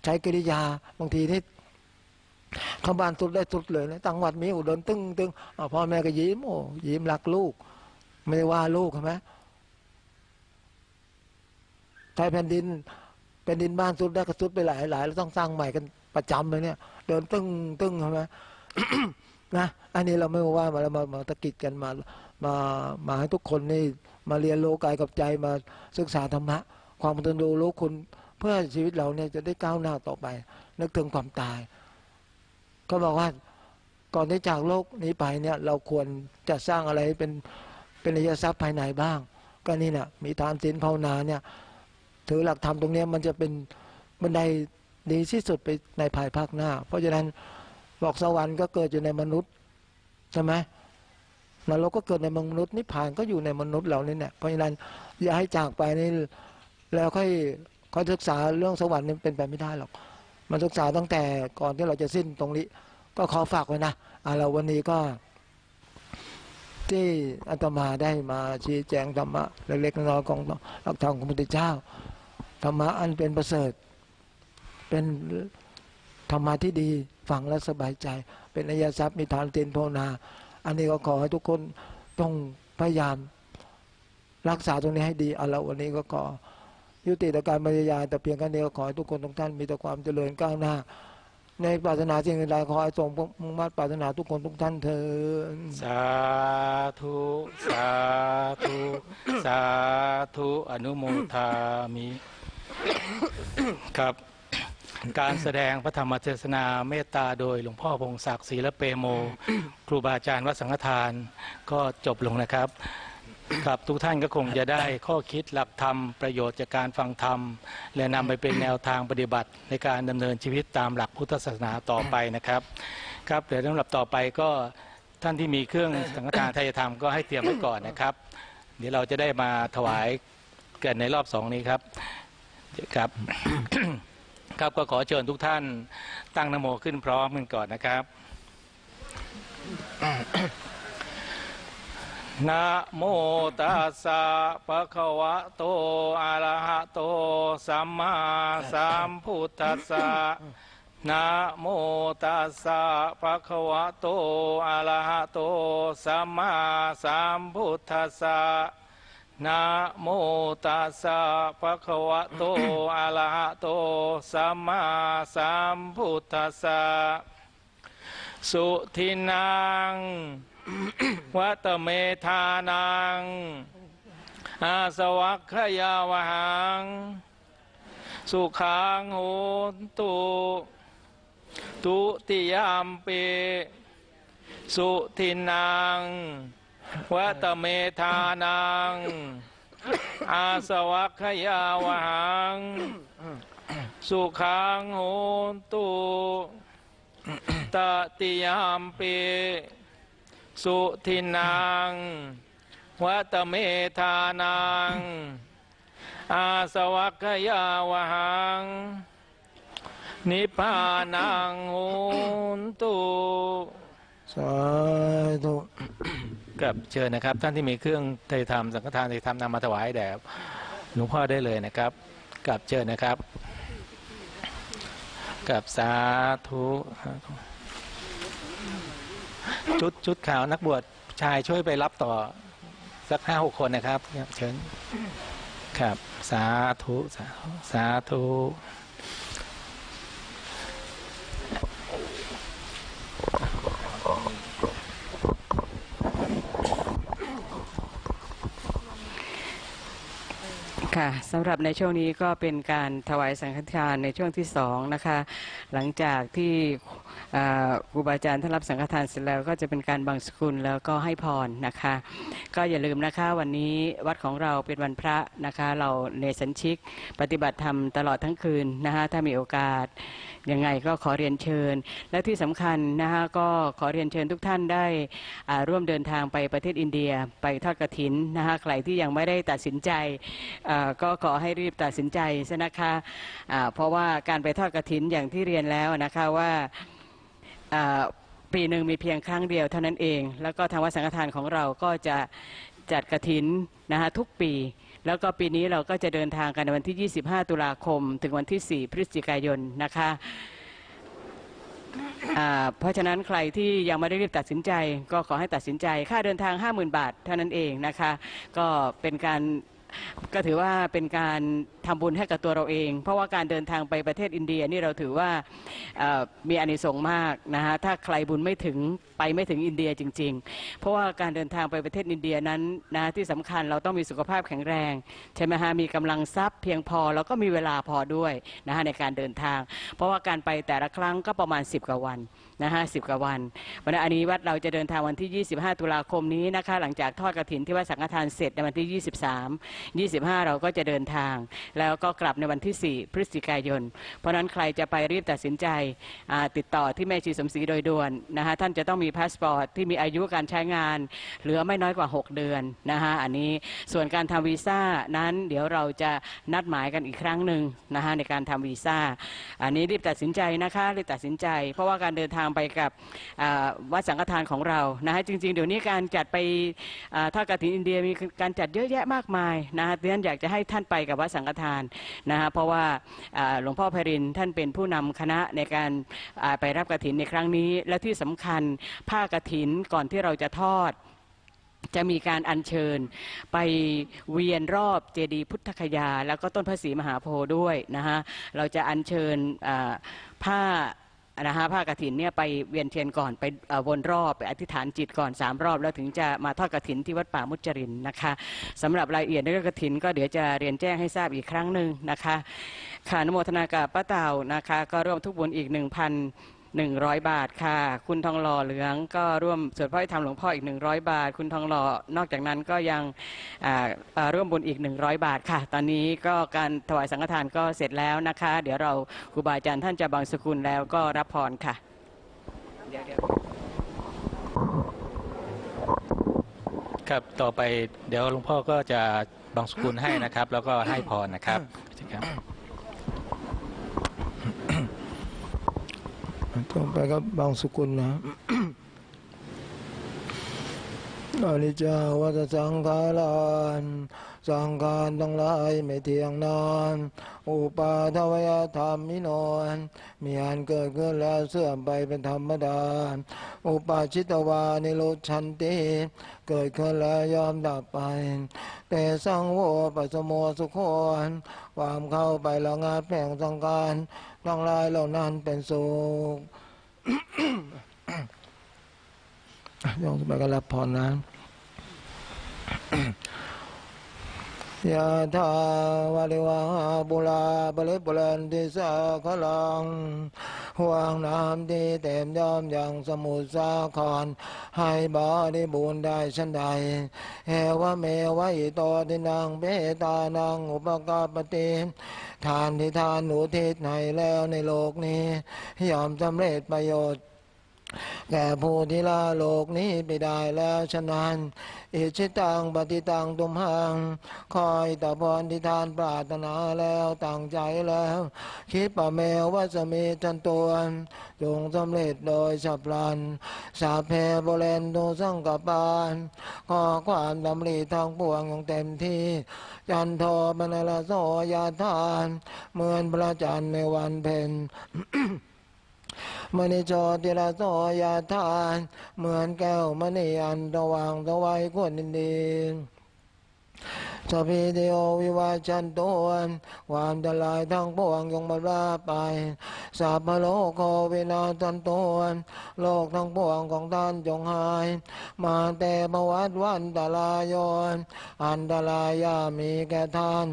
ใช้กิริยาบางทีนี่ข้าบ้านสุดได้สุดเลยนะต่างวัดมีอุดรตึ้งตึ้งพ่อแม่ก็ยิ้มโอ้ยิ้มรักลูกไม่ได้ว่าลูกใช่ไหมไทยแผ่นดินแผ่นดินบ้านสุดได้ก็สุดไปหลายหลายเราต้องสร้างใหม่กันประจำเลยเนี่ยเดินตึ้งตึ้งใช่ไหม นะอันนี้เราไม่ว่ามาเรามามาตะกิดกันมามามาให้ทุกคนนี่มาเรียนรู้กายกับใจมาศึกษาธรรมะความกตัญญูรู้คุณเพื่อชีวิตเราเนี่ยจะได้ก้าวหน้าต่อไปนึกถึงความตายก็บอกว่าก่อนที่จากโลกนี้ไปเนี่ยเราควรจะสร้างอะไรเป็นเป็นอริยทรัพย์ภายในบ้างก็นี่แหละมีทานศีลภาวนาเนี่ยถือหลักธรรมตรงนี้มันจะเป็นบันไดดีที่สุดไปในภายภาคหน้าเพราะฉะนั้นบอกสวรรค์ก็เกิดอยู่ในมนุษย์ใช่ไหม มนุษย์ก็เกิดในมนุษย์นิพพานก็อยู่ในมนุษย์เรานี่แหละเพราะฉะนั้นอย่าให้จากไปนี่แล้วค่อยค่อยศึกษาเรื่องสวรรค์นี่เป็นไปไม่ได้หรอกมันศึกษาตั้งแต่ก่อนที่เราจะสิ้นตรงนี้ก็ขอฝากไว้นะอ่ะเราวันนี้ก็ที่อาตมาได้มาชี้แจงธรรมะเล็กๆน้อยๆของหลักธรรมของพระพุทธเจ้าธรรมะอันเป็นประเสริฐเป็นธรรมะที่ดีฟังแล้วสบายใจเป็นอริยทรัพย์มีฐานเตนโพนาอันนี้ก็ขอให้ทุกคนต้องพยายามรักษาตรงนี้ให้ดีเอาละวันนี้ก็ขอยุติการบรรยายแต่เพียงแค่นี้ก็ขอให้ทุกคนทุกท่านมีแต่ความเจริญก้าวหน้าในปรารถนาสิ่งใดขอให้ทรงมุ่งมั่นปรารถนาทุกคนทุกท่านเถิดสาธุสาธุสาธุอนุโมทามิครับการแสดงพระธรรมเทศนาเมตตาโดยหลวงพ่อพงศักดิ์ศิลเปโมครูบาอาจารย์วัดสังฆทานก็จบลงนะครับครับทุกท่านก็คงจะได้ข้อคิดหลักธรรมประโยชน์จากการฟังธรรมและนำไปเป็นแนวทางปฏิบัติในการดำเนินชีวิตตามหลักพุทธศาสนาต่อไปนะครับครับเดี๋ยวลำดับต่อไปก็ท่านที่มีเครื่องสังฆทานไตรธรรมก็ให้เตรียมไว้ก่อนนะครับเดี๋ยวเราจะได้มาถวายเกิดในรอบสองนี้ครับครับครับก็ขอเชิญทุกท่านตั้งนะโมขึ้นพร้อมกันก่อนนะครับนะโมตัสสะภะคะวะโตอะระหะโตสัมมาสัมพุทธัสสะนะโมตัสสะภะคะวะโตอะระหะโตสัมมาสัมพุทธัสสะนะโมตัสสะภะคะวะโตอะระหะโตสัมมาสัมพุทธัสสะสุทินังวัตเมธานังอาสวัคคยาวหังสุขังโหตุตุติยามปิสุทินังวัตเมธานังอาสวัคคยาวหังสุขังโหตุตติยามปิสุทินังวัตเมธานังอาสวัคคยาวหังนิพพานังหุนตุสาธุกับเชิญนะครับท่านที่มีเครื่องไตรธรรมสังฆทานไตรธรรมนำมาถวายแด่หลวงพ่อได้เลยนะครับกับเชิญนะครับกับสาธุชุดชุดขาวนักบวชชายช่วยไปรับต่อสักห้าหกคนนะครับเชิญครับสาธุสาธุสาธุค่ะสำหรับในช่วงนี้ก็เป็นการถวายสังฆทานในช่วงที่สองนะคะหลังจากที่ครูบาอาจารย์ท่านรับสังฆทานเสร็จแล้วก็จะเป็นการบังสกุลแล้วก็ให้พรนะคะก็อย่าลืมนะคะวันนี้วัดของเราเป็นวันพระนะคะเราเนสัญชิกปฏิบัติธรรมตลอดทั้งคืนนะคะถ้ามีโอกาสยังไงก็ขอเรียนเชิญและที่สำคัญนะคะก็ขอเรียนเชิญทุกท่านได้ร่วมเดินทางไปประเทศอินเดียไปทอดกฐินนะคะใครที่ยังไม่ได้ตัดสินใจก็ขอให้รีบตัดสินใจซะนะคะเพราะว่าการไปทอดกฐินอย่างที่เรียนแล้วนะคะว่าปีหนึ่งมีเพียงครั้งเดียวเท่านั้นเองแล้วก็ทางวัดสังฆทานของเราก็จะจัดกฐินนะคะทุกปีแล้วก็ปีนี้เราก็จะเดินทางกันในวันที่ยี่สิบห้าตุลาคมถึงวันที่สี่พฤศจิกายนนะคะเพราะฉะนั้นใครที่ยังไม่ได้รีบตัดสินใจก็ขอให้ตัดสินใจค่าเดินทาง ห้าหมื่น บาทเท่านั้นเองนะคะก็เป็นการก็ถือว่าเป็นการทำบุญให้กับตัวเราเองเพราะว่าการเดินทางไปประเทศอินเดียนี่เราถือว่ามีอานิสงส์มากนะฮะถ้าใครบุญไม่ถึงไปไม่ถึงอินเดียจริงๆเพราะว่าการเดินทางไปประเทศอินเดียนั้นนะที่สำคัญเราต้องมีสุขภาพแข็งแรงใช่ไหมฮะมีกำลังทรัพย์เพียงพอแล้วก็มีเวลาพอด้วยนะฮะในการเดินทางเพราะว่าการไปแต่ละครั้งก็ประมาณสิบกว่าวัน นะฮะสิบกว่าวันวันนี้อันนี้วัดเราจะเดินทางวันที่ยี่สิบห้าตุลาคมนี้นะคะหลังจากทอดกฐินที่วัดสังฆทานเสร็จในวันที่ยี่สิบสาม ยี่สิบห้าเราก็จะเดินทางแล้วก็กลับในวันที่สี่พฤศจิกายนเพราะนั้นใครจะไปรีบตัดสินใจติดต่อที่แม่ชีสมศรีโดยด่วนนะคะท่านจะต้องมีพาสปอร์ตที่มีอายุการใช้งานเหลือไม่น้อยกว่าหกเดือนนะคะอันนี้ส่วนการทำวีซ่านั้นเดี๋ยวเราจะนัดหมายกันอีกครั้งหนึ่งนะคะในการทำวีซ่าอันนี้รีบตัดสินใจนะคะรีบตัดสินใจเพราะว่าการเดินทางไปกับวัดสังฆทานของเรานะคะจริงๆเดี๋ยวนี้การจัดไปทอดกฐินอินเดียมีการจัดเยอะแยะมากมายนะคะดังนั้นอยากจะให้ท่านไปกับวัดสังฆทานนะคะเพราะว่าหลวงพ่อไพรินทร์ท่านเป็นผู้นำคณะในการไปรับกฐินในครั้งนี้และที่สำคัญผ้ากฐินก่อนที่เราจะทอดจะมีการอัญเชิญไปเวียนรอบเจดีย์พุทธคยาแล้วก็ต้นพระศรีมหาโพธิ์ด้วยนะฮะเราจะอัญเชิญผ้านะฮะผ้ากฐินเนี่ยไปเวียนเทียนก่อนไปวนรอบไปอธิษฐานจิตก่อนสามรอบแล้วถึงจะมาทอดกฐินที่วัดป่ามุจจรินนะคะสำหรับรายละเอียดในเรื่องกฐินก็เดี๋ยวจะเรียนแจ้งให้ทราบอีกครั้งหนึ่งนะคะค่ะอนุโมทนากับป้าเต่านะคะก็ร่วมทุกบุญอีก หนึ่งพันหนึ่งร้อย บาทค่ะคุณทองหล่อเหลืองก็ร่วมสวดพระธรรมหลวงพ่ออีกหนึ่งร้อยบาทคุณทองหล่อนอกจากนั้นก็ยังร่วมบุญอีกหนึ่งร้อยบาทค่ะตอนนี้ก็การถวายสังฆทานก็เสร็จแล้วนะคะเดี๋ยวเราครูบาอาจารย์ท่านจะบังสกุลแล้วก็รับพรค่ะครับต่อไปเดี๋ยวหลวงพ่อก็จะบังสกุลให้นะครับแล้วก็ให้พรนะครับต่อไปก็บางสุกุลนะอนิจจาวัฏสังขารานสังขารทั้งหลายไม่เที่ยงนานอุปาทวยธรรมมิโนมีอันเกิดขึ้นแล้วเสื่อมไปเป็นธรรมดาอุปาชิตวานิโรธชันติเกิดขึ้นแล้วยอมดับไปแต่สังโฆปัสโมสุโขความเข้าไปละงับแห่งสังขารทั้งหลายเหล่านั้นเป็นสุข ยองสบายก็รับพรนะ ยะถาวาริวาปุราปริปุเรนติสาขลังห่วงน้ำที่เต็มย่อมอย่างสมุทรสาครให้บริบูรณ์ได้ฉันใดเอวะเมวะอิโตตินังเปตานังอุปกาปติทานที่ทานอุทิศให้แล้วในโลกนี้ยอมสำเร็จประโยชน์แก่ผู้ที่ละโลกนี้ไปได้แล้วฉะนั้นอิชิตังปฏิตังตุมหังคอยตะพรที่ทานปรารถนาแล้วตั้งใจแล้วคิดประเมวสมิจันตวนจงสำเร็จโดยฉับพลันสาเพโบเลนโตสังกปานขอความดำริทางปวงของเต็มที่จันโทปนรโสยาทานเหมือนพระจันทร์ในวันเพ็ญ มณีโชติราโสยาทานเหมือนแก้วมณีอันตะว่างตะไว้คนดินดินสพีเดโอวิวาชันโตนความดลายทั้งปวงยงมาลาไปสาพโลโควินาทันโตนโลกทั้งปวงของท่านจงหายมาแต่ประวัติวันดลายอนอันดลายามีแก่ท่าน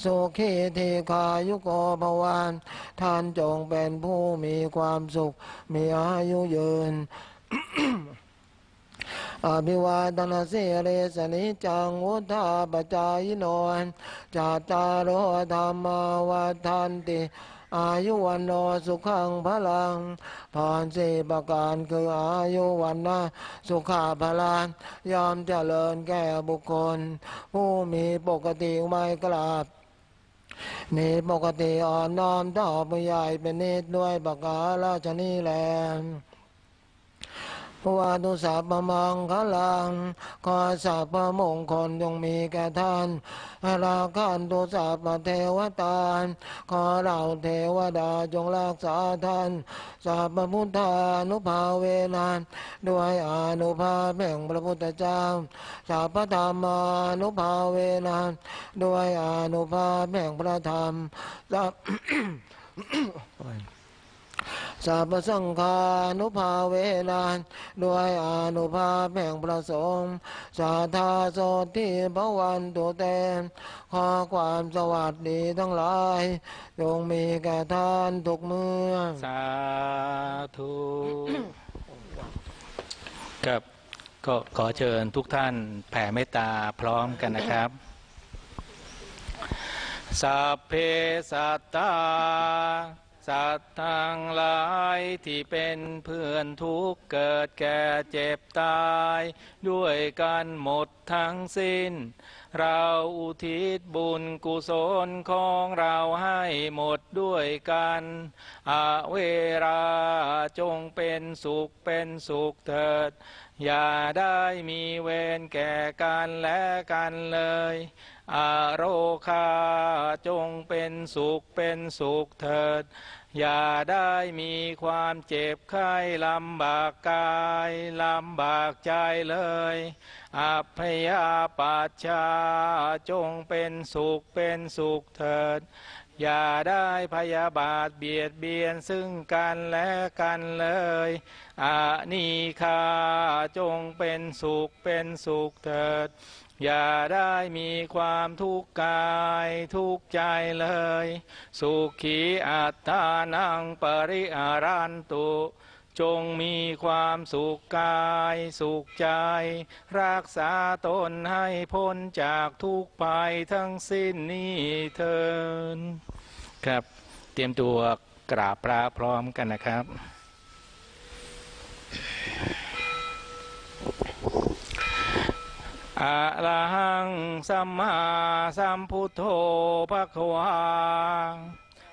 โสเขเทคายุโกภวานท่านจงเป็นผู้มีความสุขมีอายุยืน อภิวาทนาสิเรสนิจังวุฒาปจายโนจาตารโอธรรมาวาทันติอายุวันโนสุขังพลังผ่านสี่ประการคืออายุวันนะสุขาพลังยอมเจริญแก่บุคคลผู้มีปกติไม่กลับมีปกติอ่อนน้อมต่อผู้ใหญ่เป็นนิดด้วยประกาศราชนี้แลวาตุสัพพมังคลังขอสัพพมงคลจงมีแก่ท่านราคันตุสัพพเทวตาขอเหล่าเทวดาจงรักษาท่านสัพพพุทธานุภาเวนะด้วยอนุภาพแห่งพระพุทธเจ้าสัพพธรรมานุภาเวนะด้วยอนุภาพแห่งพระธรรมสัพ สัพสังฆานุภาเวนะด้วยอนุภาพแห่งประสงค์สาธาโสติภวันตุเตขอความสวัสดีทั้งหลายจงมีแก่ท่านทุกเมื่อสาธุครับก็ขอเชิญทุกท่านแผ่เมตตาพร้อมกันนะครับสัพเพสัตตาสัตว์ทั้งหลายที่เป็นเพื่อนทุกข์เกิดแก่เจ็บตายด้วยกันหมดทั้งสิ้นเราอุทิศบุญกุศลของเราให้หมดด้วยกันอาเวราจงเป็นสุขเป็นสุขเถิดอย่าได้มีเวรแก่กันและกันเลยอโรคาจงเป็นสุขเป็นสุขเถิดอย่าได้มีความเจ็บไข้ลำบากกายลำบากใจเลยอัพยาปัชชาจงเป็นสุขเป็นสุขเถิดอย่าได้พยาบาทเบียดเบียนซึ่งกันและกันเลยอานิฆาจงเป็นสุขเป็นสุขเถิดอย่าได้มีความทุกข์กายทุกข์ใจเลยสุขีอัตตานังปริอารันตุจงมีความสุขกายสุขใจรักษาตนให้พ้นจากทุกภัยทั้งสิ้นนี้เถิดครับเตรียมตัวกราบพระพร้อมกันนะครับอะระหังสัมมาสัมพุทโธภะคะวา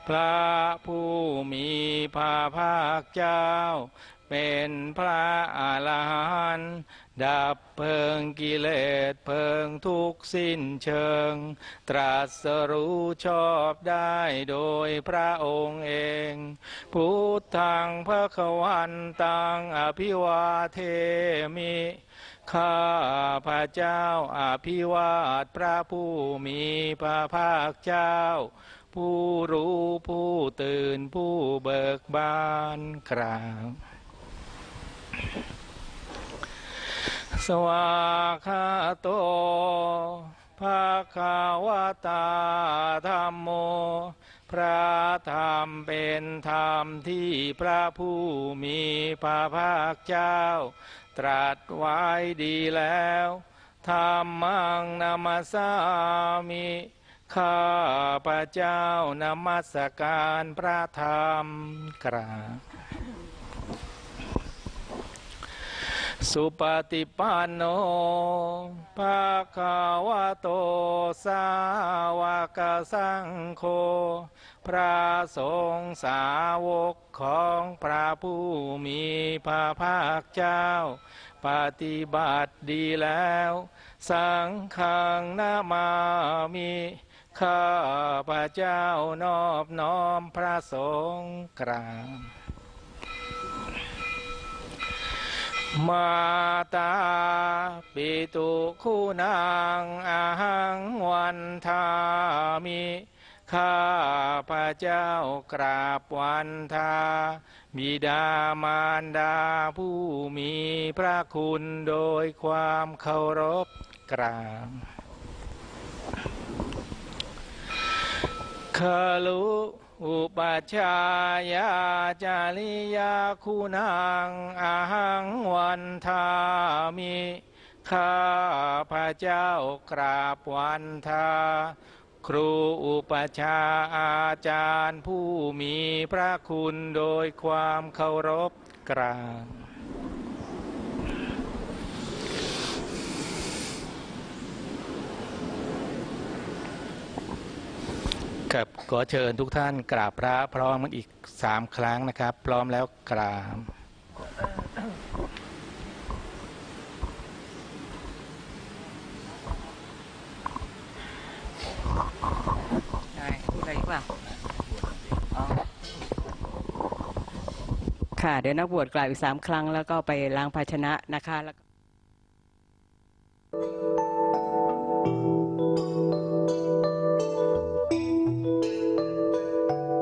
พระผู้มีพระภาคเจ้าเป็นพระอรหันต์ดับเพลิงกิเลสเพลิงทุกข์สิ้นเชิงตรัสรู้ชอบได้โดยพระองค์เองพุทธังภะคะวันตังอภิวาเทมิข้าพระเจ้าอภิวาทพระผู้มีพระภาคเจ้าผู้รู้ผู้ตื่นผู้เบิกบานครับสวากขาโตภะคะวะตาธัมโมพระธรรมเป็นธรรมที่พระผู้มีพระภาคเจ้าตรัสไว้ดีแล้วธัมมังนามัสสามิข้าพระเจ้านามัสการพระธรรมกราบสุปฏิปันโนภะวะโตสาวกสังโฆพระสงฆ์สาวกของพระผู้มีพระภาคเจ้าปฏิบัติดีแล้วสังฆังนามามิข้าพระเจ้านอบน้อมพระสงฆ์กราบมาตาปิตุคุณังอะหังวันทามิข้าพระเจ้ากราบวันทาบิดามารดาผู้มีพระคุณโดยความเคารพกราบคาลุอุปัชฌายาจาริยาคุณังอะหังวันทามิข้าพระเจ้ากราบวันทาครูอุปัชฌาย์อาจารย์ผู้มีพระคุณโดยความเคารพกราบครับขอเชิญทุกท่านกราบพระพร้อมกันอีกสามครั้งนะครับพร้อมแล้วกราบค่ะเดี๋ยวนักบวชกล่าวอีกสามครั้งแล้วก็ไปล้างภาชนะนะคะ